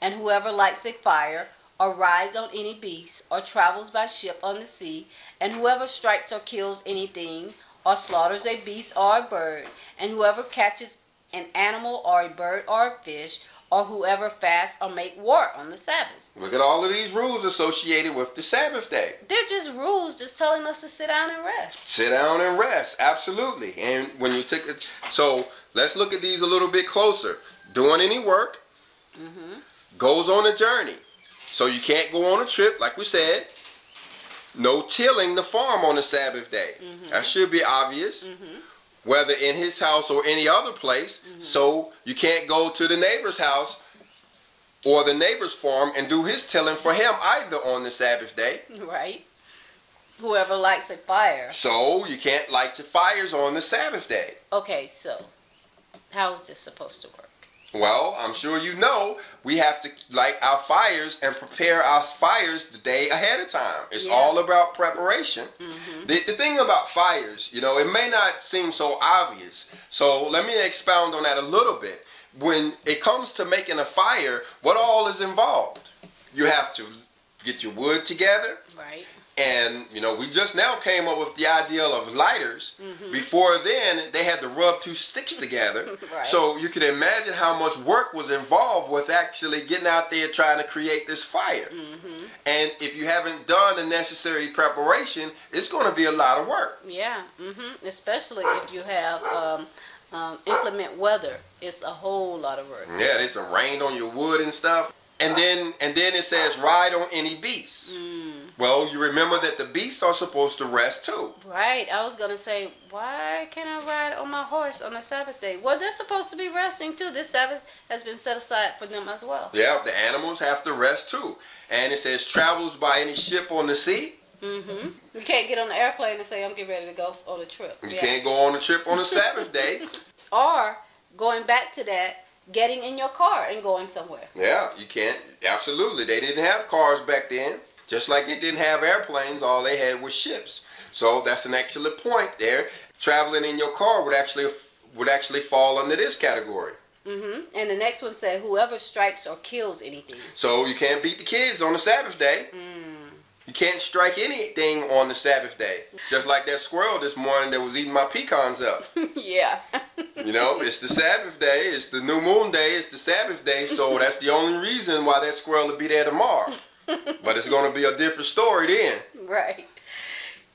and whoever lights a fire, or rides on any beast, or travels by ship on the sea, and whoever strikes or kills anything, or slaughters a beast or a bird, and whoever catches an animal or a bird or a fish, or whoever fasts or make war on the Sabbath. Look at all of these rules associated with the Sabbath day. They're just rules just telling us to sit down and rest. Sit down and rest, absolutely. And when you take it, so let's look at these a little bit closer. Doing any work, mm-hmm, goes on a journey. So you can't go on a trip, like we said. No tilling the farm on the Sabbath day. Mm-hmm. That should be obvious. Mm-hmm. Whether in his house or any other place, mm-hmm, so you can't go to the neighbor's house or the neighbor's farm and do his tilling for him either on the Sabbath day. Right. Whoever lights a fire. So you can't light your fires on the Sabbath day. Okay, so how is this supposed to work? Well, I'm sure you know we have to light our fires and prepare our fires the day ahead of time. It's all about preparation. Mm-hmm. The thing about fires, you know, it may not seem so obvious. So let me expound on that a little bit. when it comes to making a fire, what all is involved? You have to get your wood together. Right. And, you know, we just now came up with the idea of lighters. Mm-hmm. Before then, they had to rub two sticks together. Right. So you can imagine how much work was involved with actually getting out there trying to create this fire. Mm-hmm. And if you haven't done the necessary preparation, it's going to be a lot of work. Yeah, mm-hmm. Especially if you have... implement weather. It's a whole lot of work. Yeah, it's a rain on your wood and stuff. And then it says ride on any beast. Mm. Well, you remember that the beasts are supposed to rest too. Right. I was going to say, why can't I ride on my horse on the Sabbath day? Well, they're supposed to be resting too. This Sabbath has been set aside for them as well. Yeah, the animals have to rest too. And it says travels by any ship on the sea. Mm-hmm. You can't get on the airplane and say, I'm getting ready to go on a trip. You can't go on a trip on a Sabbath day. Or, going back to that, getting in your car and going somewhere. Yeah, you can't. Absolutely. They didn't have cars back then. Just like they didn't have airplanes, all they had was ships. So that's an excellent point there. Traveling in your car would actually fall under this category. Mm-hmm. And the next one said, whoever strikes or kills anything. So you can't beat the kids on a Sabbath day. Mm. You can't strike anything on the Sabbath day. Just like that squirrel this morning that was eating my pecans up. Yeah. You know, it's the Sabbath day. It's the new moon day. It's the Sabbath day. So that's the only reason why that squirrel will be there tomorrow. But it's going to be a different story then. Right.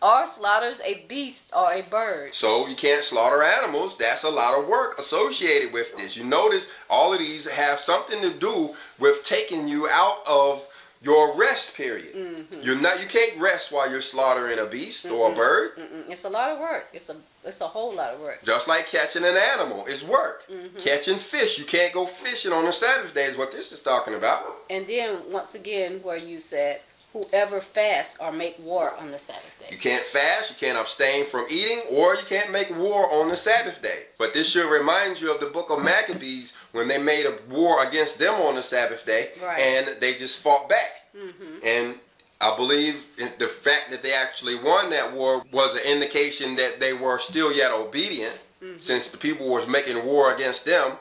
Or slaughters a beast or a bird. So you can't slaughter animals. That's a lot of work associated with this. You notice all of these have something to do with taking you out of your rest period. Mm-hmm. You can't rest while you're slaughtering a beast mm-mm. or a bird. Mm-mm. It's a lot of work. It's a whole lot of work. Just like catching an animal, it's work. Mm-hmm. Catching fish, you can't go fishing on a Sabbath day is what this is talking about. And then once again, where you said, whoever fasts or make war on the Sabbath day. You can't fast, you can't abstain from eating, or you can't make war on the Sabbath day. But this should remind you of the book of Maccabees when they made a war against them on the Sabbath day, right. And they just fought back. Mm-hmm. And I believe the fact that they actually won that war was an indication that they were still yet obedient, mm-hmm. since the people was making war against them.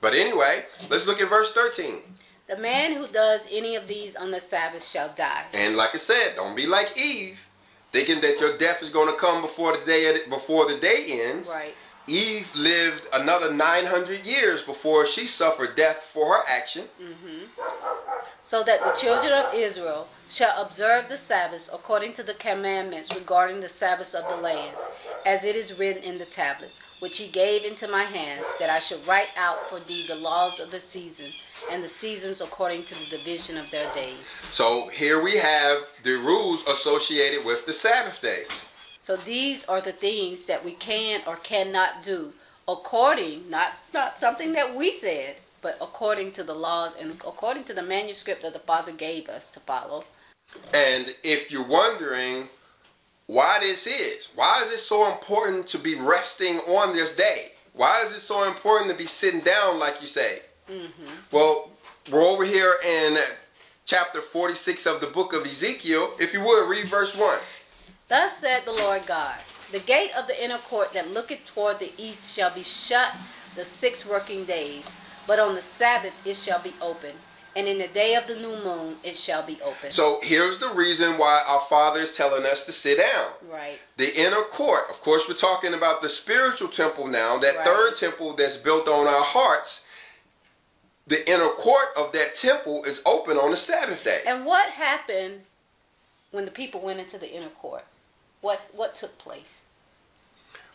But anyway, let's look at verse 13. The man who does any of these on the Sabbath shall die. And like I said, don't be like Eve, thinking that your death is going to come before the day ends. Right. Eve lived another 900 years before she suffered death for her action. Mm-hmm. So that the children of Israel shall observe the Sabbath according to the commandments regarding the Sabbath of the land, as it is written in the tablets, which he gave into my hands, that I should write out for thee the laws of the season, and the seasons according to the division of their days. So here we have the rules associated with the Sabbath day. So these are the things that we can or cannot do according, not something that we said, but according to the laws and according to the manuscript that the Father gave us to follow. And if you're wondering why is it so important to be resting on this day? Why is it so important to be sitting down like you say? Mm-hmm. Well, we're over here in chapter 46 of the book of Ezekiel. If you would, read verse 1. Thus said the Lord God, the gate of the inner court that looketh toward the east shall be shut the 6 working days, but on the Sabbath it shall be open, and in the day of the new moon it shall be open. So here's the reason why our Father is telling us to sit down. Right. The inner court, of course we're talking about the spiritual temple now, that right. third temple that's built on our hearts. The inner court of that temple is open on the Sabbath day. And what happened when the people went into the inner court? What took place?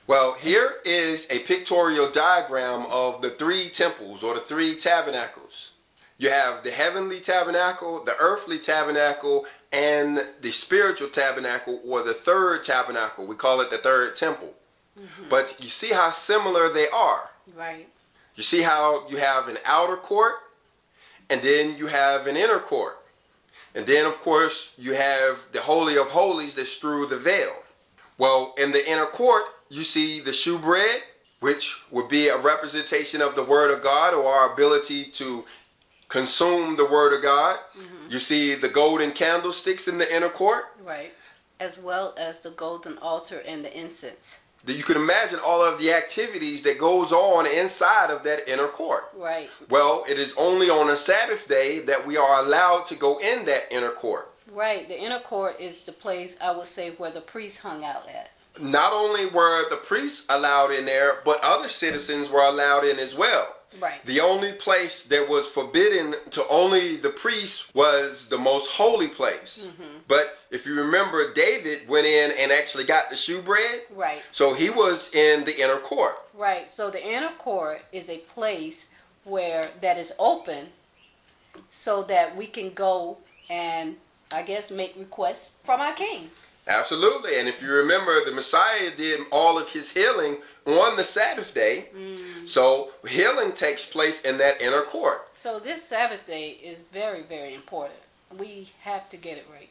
Well, here is a pictorial diagram of the 3 temples or the 3 tabernacles. You have the heavenly tabernacle, the earthly tabernacle, and the spiritual tabernacle or the third tabernacle. We call it the third temple. Mm-hmm. But you see how similar they are. Right. You see how you have an outer court and then you have an inner court. And then, of course, you have the Holy of Holies that's through the veil. Well, in the inner court, you see the shewbread, which would be a representation of the Word of God or our ability to consume the Word of God. Mm-hmm. You see the golden candlesticks in the inner court. Right, as well as the golden altar and the incense. You can imagine all of the activities that goes on inside of that inner court. Right. Well, it is only on a Sabbath day that we are allowed to go in that inner court. Right. The inner court is the place, I would say, where the priests hung out at. Not only were the priests allowed in there, but other citizens were allowed in as well. Right. The only place that was forbidden to only the priests was the most holy place. Mm-hmm. But if you remember, David went in and actually got the shewbread. Right. So he was in the inner court. Right. So the inner court is a place where that is open so that we can go and, I guess, make requests from our king. Absolutely. And if you remember, the Messiah did all of his healing on the Sabbath day. Mm. So healing takes place in that inner court. So this Sabbath day is very, very important. We have to get it right.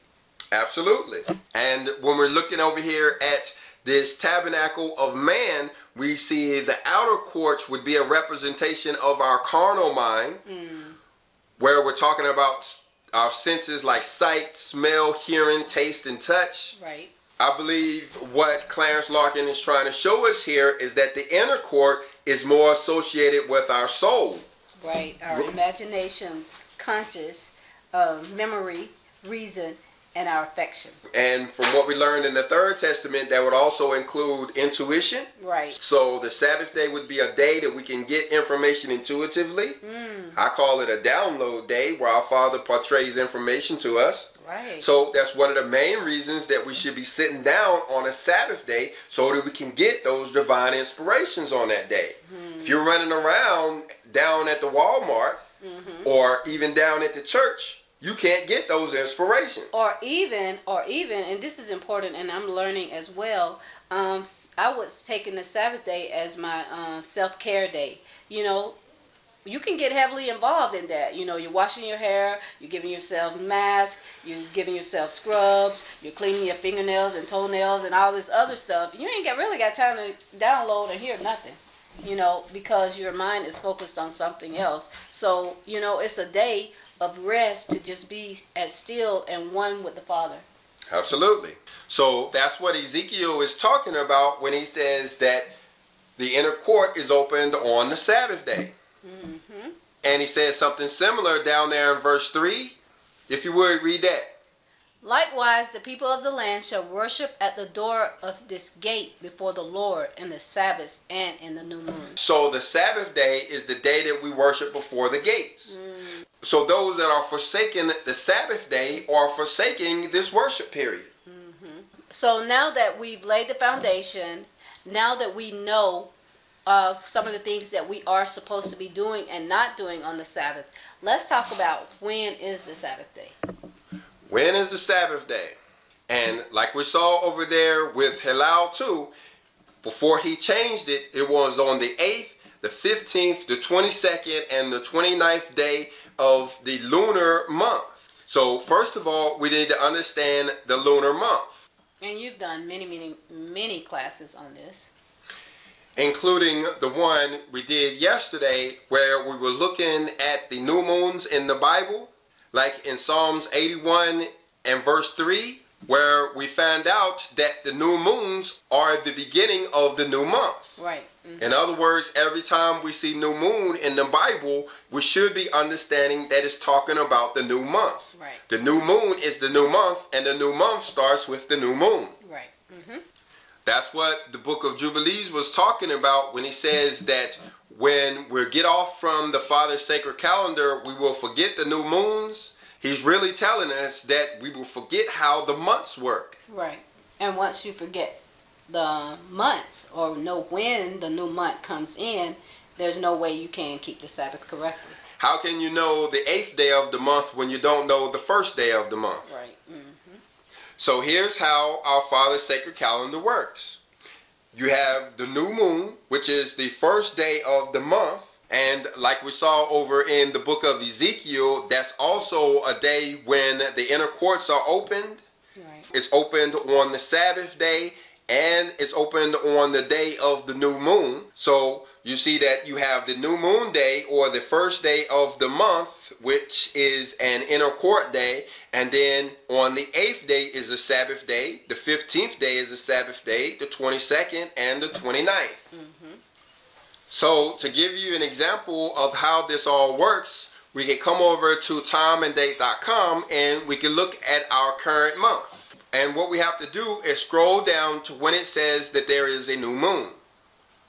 Absolutely. And when we're looking over here at this tabernacle of man, we see the outer courts would be a representation of our carnal mind, where we're talking about our senses like sight, smell, hearing, taste, and touch. Right. I believe what Clarence Larkin is trying to show us here is that the inner court is more associated with our soul. Right. Our imaginations, conscious, memory, reason, and our affection. And from what we learned in the Third Testament, that would also include intuition. Right. So the Sabbath day would be a day that we can get information intuitively. Mm. I call it a download day, where our Father portrays information to us. Right. So that's one of the main reasons that we should be sitting down on a Sabbath day, so that we can get those divine inspirations on that day. Mm. If you're running around down at the Walmart or even down at the church, you can't get those inspirations. Or even, and this is important, and I'm learning as well, I was taking the Sabbath day as my self-care day. You know, you can get heavily involved in that. You know, you're washing your hair, you're giving yourself masks, you're giving yourself scrubs, you're cleaning your fingernails and toenails and all this other stuff. You ain't really got time to download or hear nothing, you know, because your mind is focused on something else. So, you know, it's a day of rest to just be as still and one with the Father. Absolutely. So that's what Ezekiel is talking about when he says that the inner court is opened on the Sabbath day. Mm-hmm. And he says something similar down there in verse 3. If you would, read that. Likewise, the people of the land shall worship at the door of this gate before the Lord in the Sabbaths and in the new moon. So the Sabbath day is the day that we worship before the gates. Mm. So those that are forsaking the Sabbath day are forsaking this worship period. Mm-hmm. So now that we've laid the foundation, now that we know of some of the things that we are supposed to be doing and not doing on the Sabbath, let's talk about when is the Sabbath day. When is the Sabbath day? And like we saw over there with Hillel too, before he changed it, it was on the 8th, the 15th, the 22nd, and the 29th day of the lunar month. So first of all, we need to understand the lunar month. And you've done many, many, many classes on this, including the one we did yesterday where we were looking at the new moons in the Bible. Like in Psalms 81 and verse 3, where we find out that the new moons are the beginning of the new month. Right. Mm-hmm. In other words, every time we see new moon in the Bible, we should be understanding that it's talking about the new month. Right. The new moon is the new month, and the new month starts with the new moon. Right. Mm-hmm. That's what the book of Jubilees was talking about when he says that when we get off from the Father's sacred calendar, we will forget the new moons. He's really telling us that we will forget how the months work. Right. And once you forget the months or know when the new month comes in, there's no way you can keep the Sabbath correctly. How can you know the 8th day of the month when you don't know the first day of the month? Right. Mm. So here's how our Father's sacred calendar works. You have the new moon, which is the first day of the month. And like we saw over in the book of Ezekiel, that's also a day when the inner courts are opened. Right. It's opened on the Sabbath day, and it's opened on the day of the new moon. So you see that you have the new moon day, or the first day of the month, which is an inner court day, and then on the 8th day is a Sabbath day, the 15th day is a Sabbath day, the 22nd, and the 29th. Mm-hmm. So to give you an example of how this all works, we can come over to timeanddate.com and we can look at our current month. And what we have to do is scroll down to when it says that there is a new moon.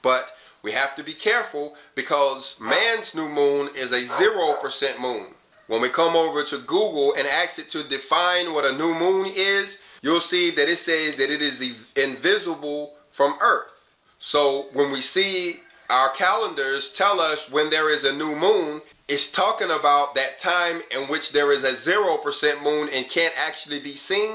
But we have to be careful because man's new moon is a 0% moon. When we come over to Google and ask it to define what a new moon is, you'll see that it says that it is invisible from Earth. So when we see our calendars tell us when there is a new moon, it's talking about that time in which there is a 0% moon and can't actually be seen.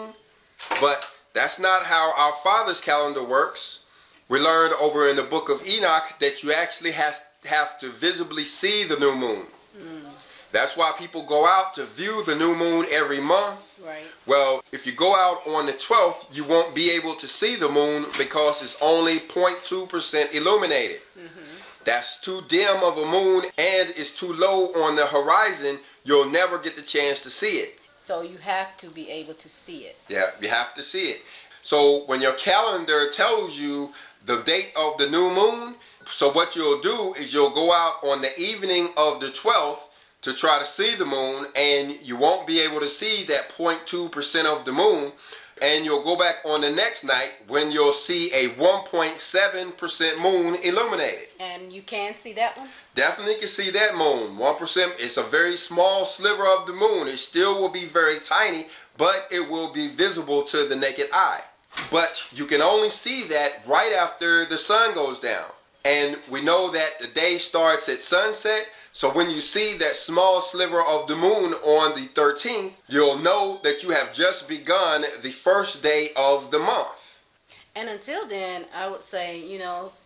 But that's not how our Father's calendar works. We learned over in the book of Enoch that you actually have to visibly see the new moon. Mm. That's why people go out to view the new moon every month. Right. Well, if you go out on the 12th, you won't be able to see the moon because it's only 0.2% illuminated. Mm-hmm. That's too dim of a moon and it's too low on the horizon. You'll never get the chance to see it. So you have to be able to see it. Yeah, you have to see it. So when your calendar tells you the date of the new moon, so what you'll do is you'll go out on the evening of the 12th to try to see the moon, and you won't be able to see that 0.2% of the moon, and you'll go back on the next night when you'll see a 1.7% moon illuminated. And you can see that one? Definitely can see that moon. 1%, it's a very small sliver of the moon. It still will be very tiny, but it will be visible to the naked eye. But you can only see that right after the sun goes down. And we know that the day starts at sunset. So when you see that small sliver of the moon on the 13th, you'll know that you have just begun the first day of the month. And until then, I would say,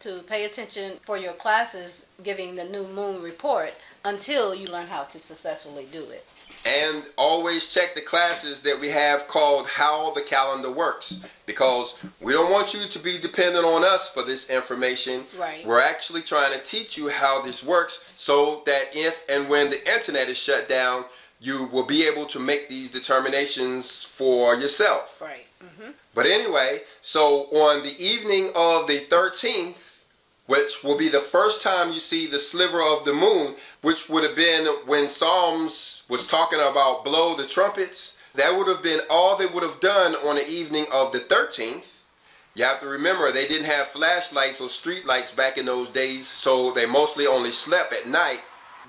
to pay attention for your classes giving the new moon report until you learn how to successfully do it. And always check the classes that we have called How the Calendar Works, because we don't want you to be dependent on us for this information. Right. We're actually trying to teach you how this works so that if and when the internet is shut down, you will be able to make these determinations for yourself. Right. Mm-hmm. But anyway, so on the evening of the 13th, which will be the first time you see the sliver of the moon, which would have been when Psalms was talking about blow the trumpets. That would have been all they would have done on the evening of the 13th. You have to remember they didn't have flashlights or street lights back in those days, so they mostly only slept at night.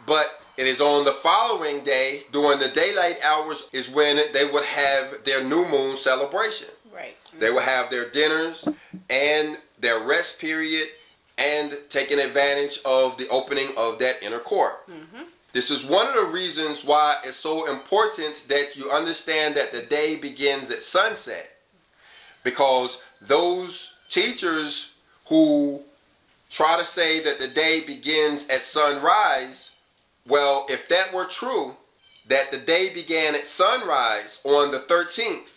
But it is on the following day, during the daylight hours, is when they would have their new moon celebration. Right. Mm-hmm. They would have their dinners and their rest period, and taking advantage of the opening of that inner court. Mm-hmm. This is one of the reasons why it's so important that you understand that the day begins at sunset, because those teachers who try to say that the day begins at sunrise, well, if that were true, that the day began at sunrise on the 13th,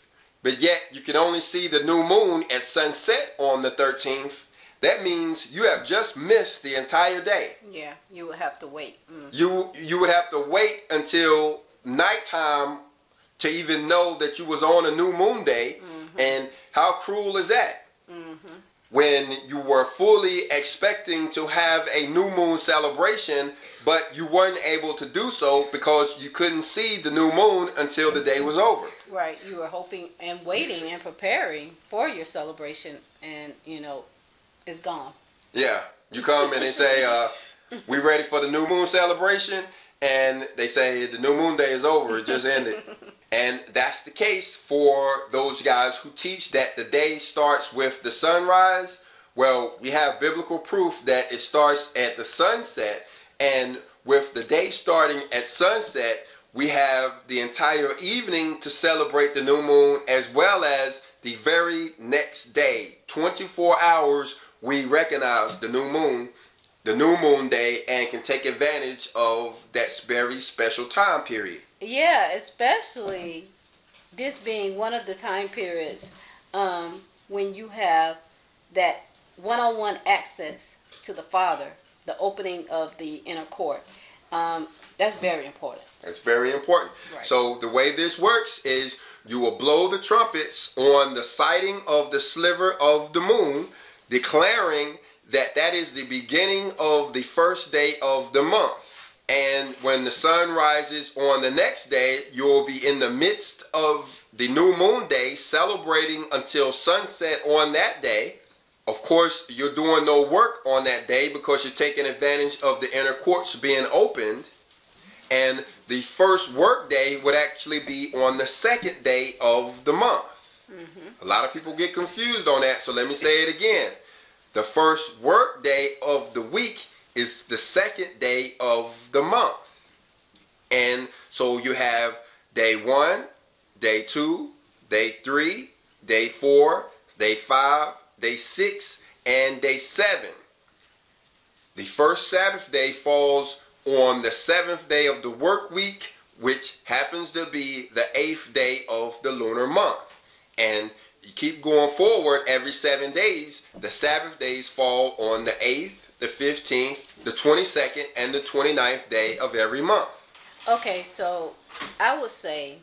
but yet you can only see the new moon at sunset on the 13th, that means you have just missed the entire day. Yeah, you would have to wait. Mm. You would have to wait until nighttime to even know that you was on a new moon day. Mm-hmm. And how cruel is that? Mm-hmm. When you were fully expecting to have a new moon celebration, but you weren't able to do so because you couldn't see the new moon until the day was over. Right, you were hoping and waiting and preparing for your celebration, and it's gone. Yeah. You come and they say, we ready for the new moon celebration. And they say, the new moon day is over. It just ended. And that's the case for those guys who teach that the day starts with the sunrise. Well, we have biblical proof that it starts at the sunset. And with the day starting at sunset, we have the entire evening to celebrate the new moon as well as the very next day. 24 hours we recognize the new moon, the new moon day, and can take advantage of that very special time period. Yeah, especially this being one of the time periods when you have that one-on-one access to the Father, the opening of the inner court. That's very important. That's very important. Right. So the way this works is you will blow the trumpets on the sighting of the sliver of the moon, declaring that that is the beginning of the first day of the month. And when the sun rises on the next day, you'll be in the midst of the new moon day, celebrating until sunset on that day. Of course, you're doing no work on that day because you're taking advantage of the inner courts being opened. And the first work day would actually be on the second day of the month. Mm-hmm. A lot of people get confused on that, so let me say it again. The first work day of the week is the second day of the month. And so you have day 1, day 2, day 3, day 4, day 5, day 6, and day 7. The first Sabbath day falls on the 7th day of the work week, which happens to be the 8th day of the lunar month. And you keep going forward every 7 days. The Sabbath days fall on the 8th, the 15th, the 22nd, and the 29th day of every month. Okay, so I would say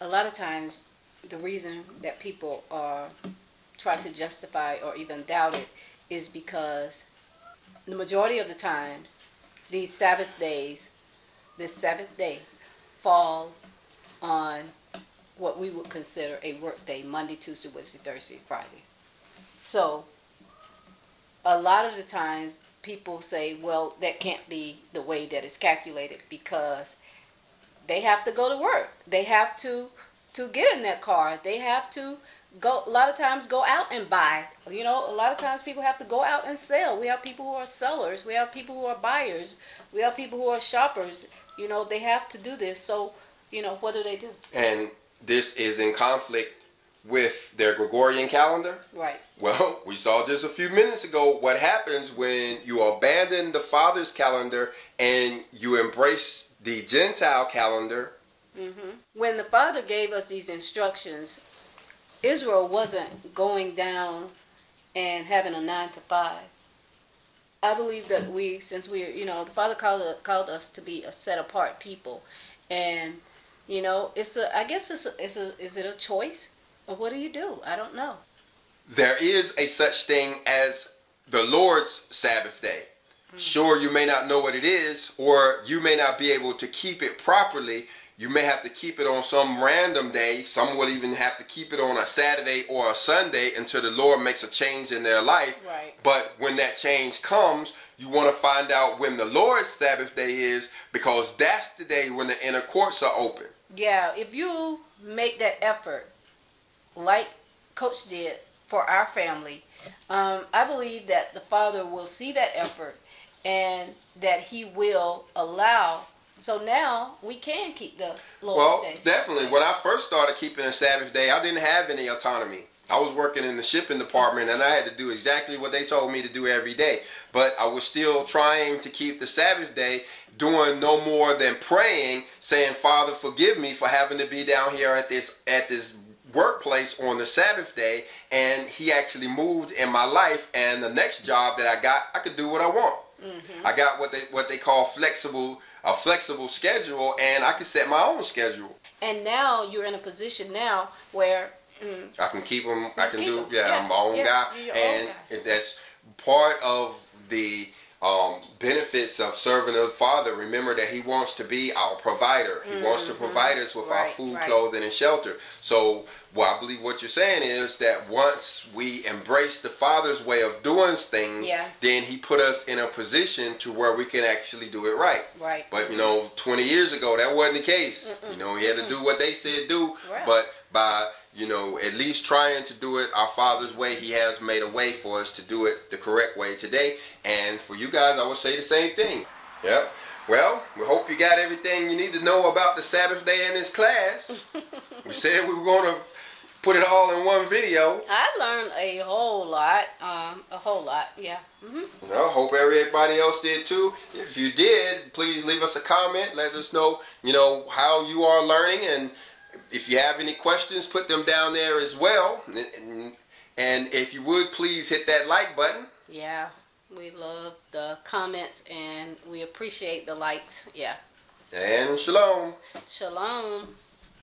a lot of times the reason that people are trying to justify or even doubt it is because the majority of the times these Sabbath days, this seventh day, falls on what we would consider a work day, Monday, Tuesday, Wednesday, Thursday, Friday. So a lot of the times people say, well, that can't be the way that it's calculated because they have to go to work. They have to get in their car. They have to go, a lot of times, go out and buy. You know, a lot of times people have to go out and sell. We have people who are sellers. We have people who are buyers. We have people who are shoppers. You know, they have to do this. So, you know, what do they do? And this is in conflict with their Gregorian calendar. Right. Well, we saw just a few minutes ago what happens when you abandon the Father's calendar and you embrace the Gentile calendar. Mm-hmm. When the Father gave us these instructions, Israel wasn't going down and having a 9-to-5. I believe that we, since we're, you know, the Father called us to be a set apart people, and you know, it's a, I guess is it a choice? What do you do? I don't know. There is a such thing as the Lord's Sabbath day. Mm-hmm. Sure, you may not know what it is, or you may not be able to keep it properly. You may have to keep it on some random day. Some will even have to keep it on a Saturday or a Sunday until the Lord makes a change in their life. Right. But when that change comes, you want to find out when the Lord's Sabbath day is, because that's the day when the inner courts are open. Yeah, if you make that effort, like Coach did for our family, I believe that the Father will see that effort and that he will allow. So now we can keep the Lord's Day. Well, definitely. When I first started keeping the Sabbath day, I didn't have any autonomy. I was working in the shipping department, and I had to do exactly what they told me to do every day. But I was still trying to keep the Sabbath day, doing no more than praying, saying, Father, forgive me for having to be down here at this workplace on the Sabbath day. And he actually moved in my life, and the next job that I got, I could do what I want. Mm-hmm. I got what they call a flexible schedule, and I could set my own schedule. And now you're in a position now where I can keep them. I can do them. Yeah, I'm my own guy, and own guy. That's part of the benefits of serving the Father. Remember that he wants to be our provider. He wants to provide us with our food, clothing, and shelter. So I believe what you're saying is that once we embrace the Father's way of doing things, then he put us in a position to where we can actually do it right. Right. But, you know, 20 years ago, that wasn't the case. You know, he had to do what they said do, but by, you know, at least trying to do it our Father's way, he has made a way for us to do it the correct way today. And for you guys, I would say the same thing. Yep. Well, we hope you got everything you need to know about the Sabbath day in this class. We said we were going to put it all in one video. I learned a whole lot. Yeah. Mm-hmm. Well, I hope everybody else did too. If you did, please leave us a comment. Let us know, you know, how you are learning, and if you have any questions, put them down there as well. And if you would, please hit that like button. Yeah. We love the comments and we appreciate the likes. Yeah. And shalom. Shalom.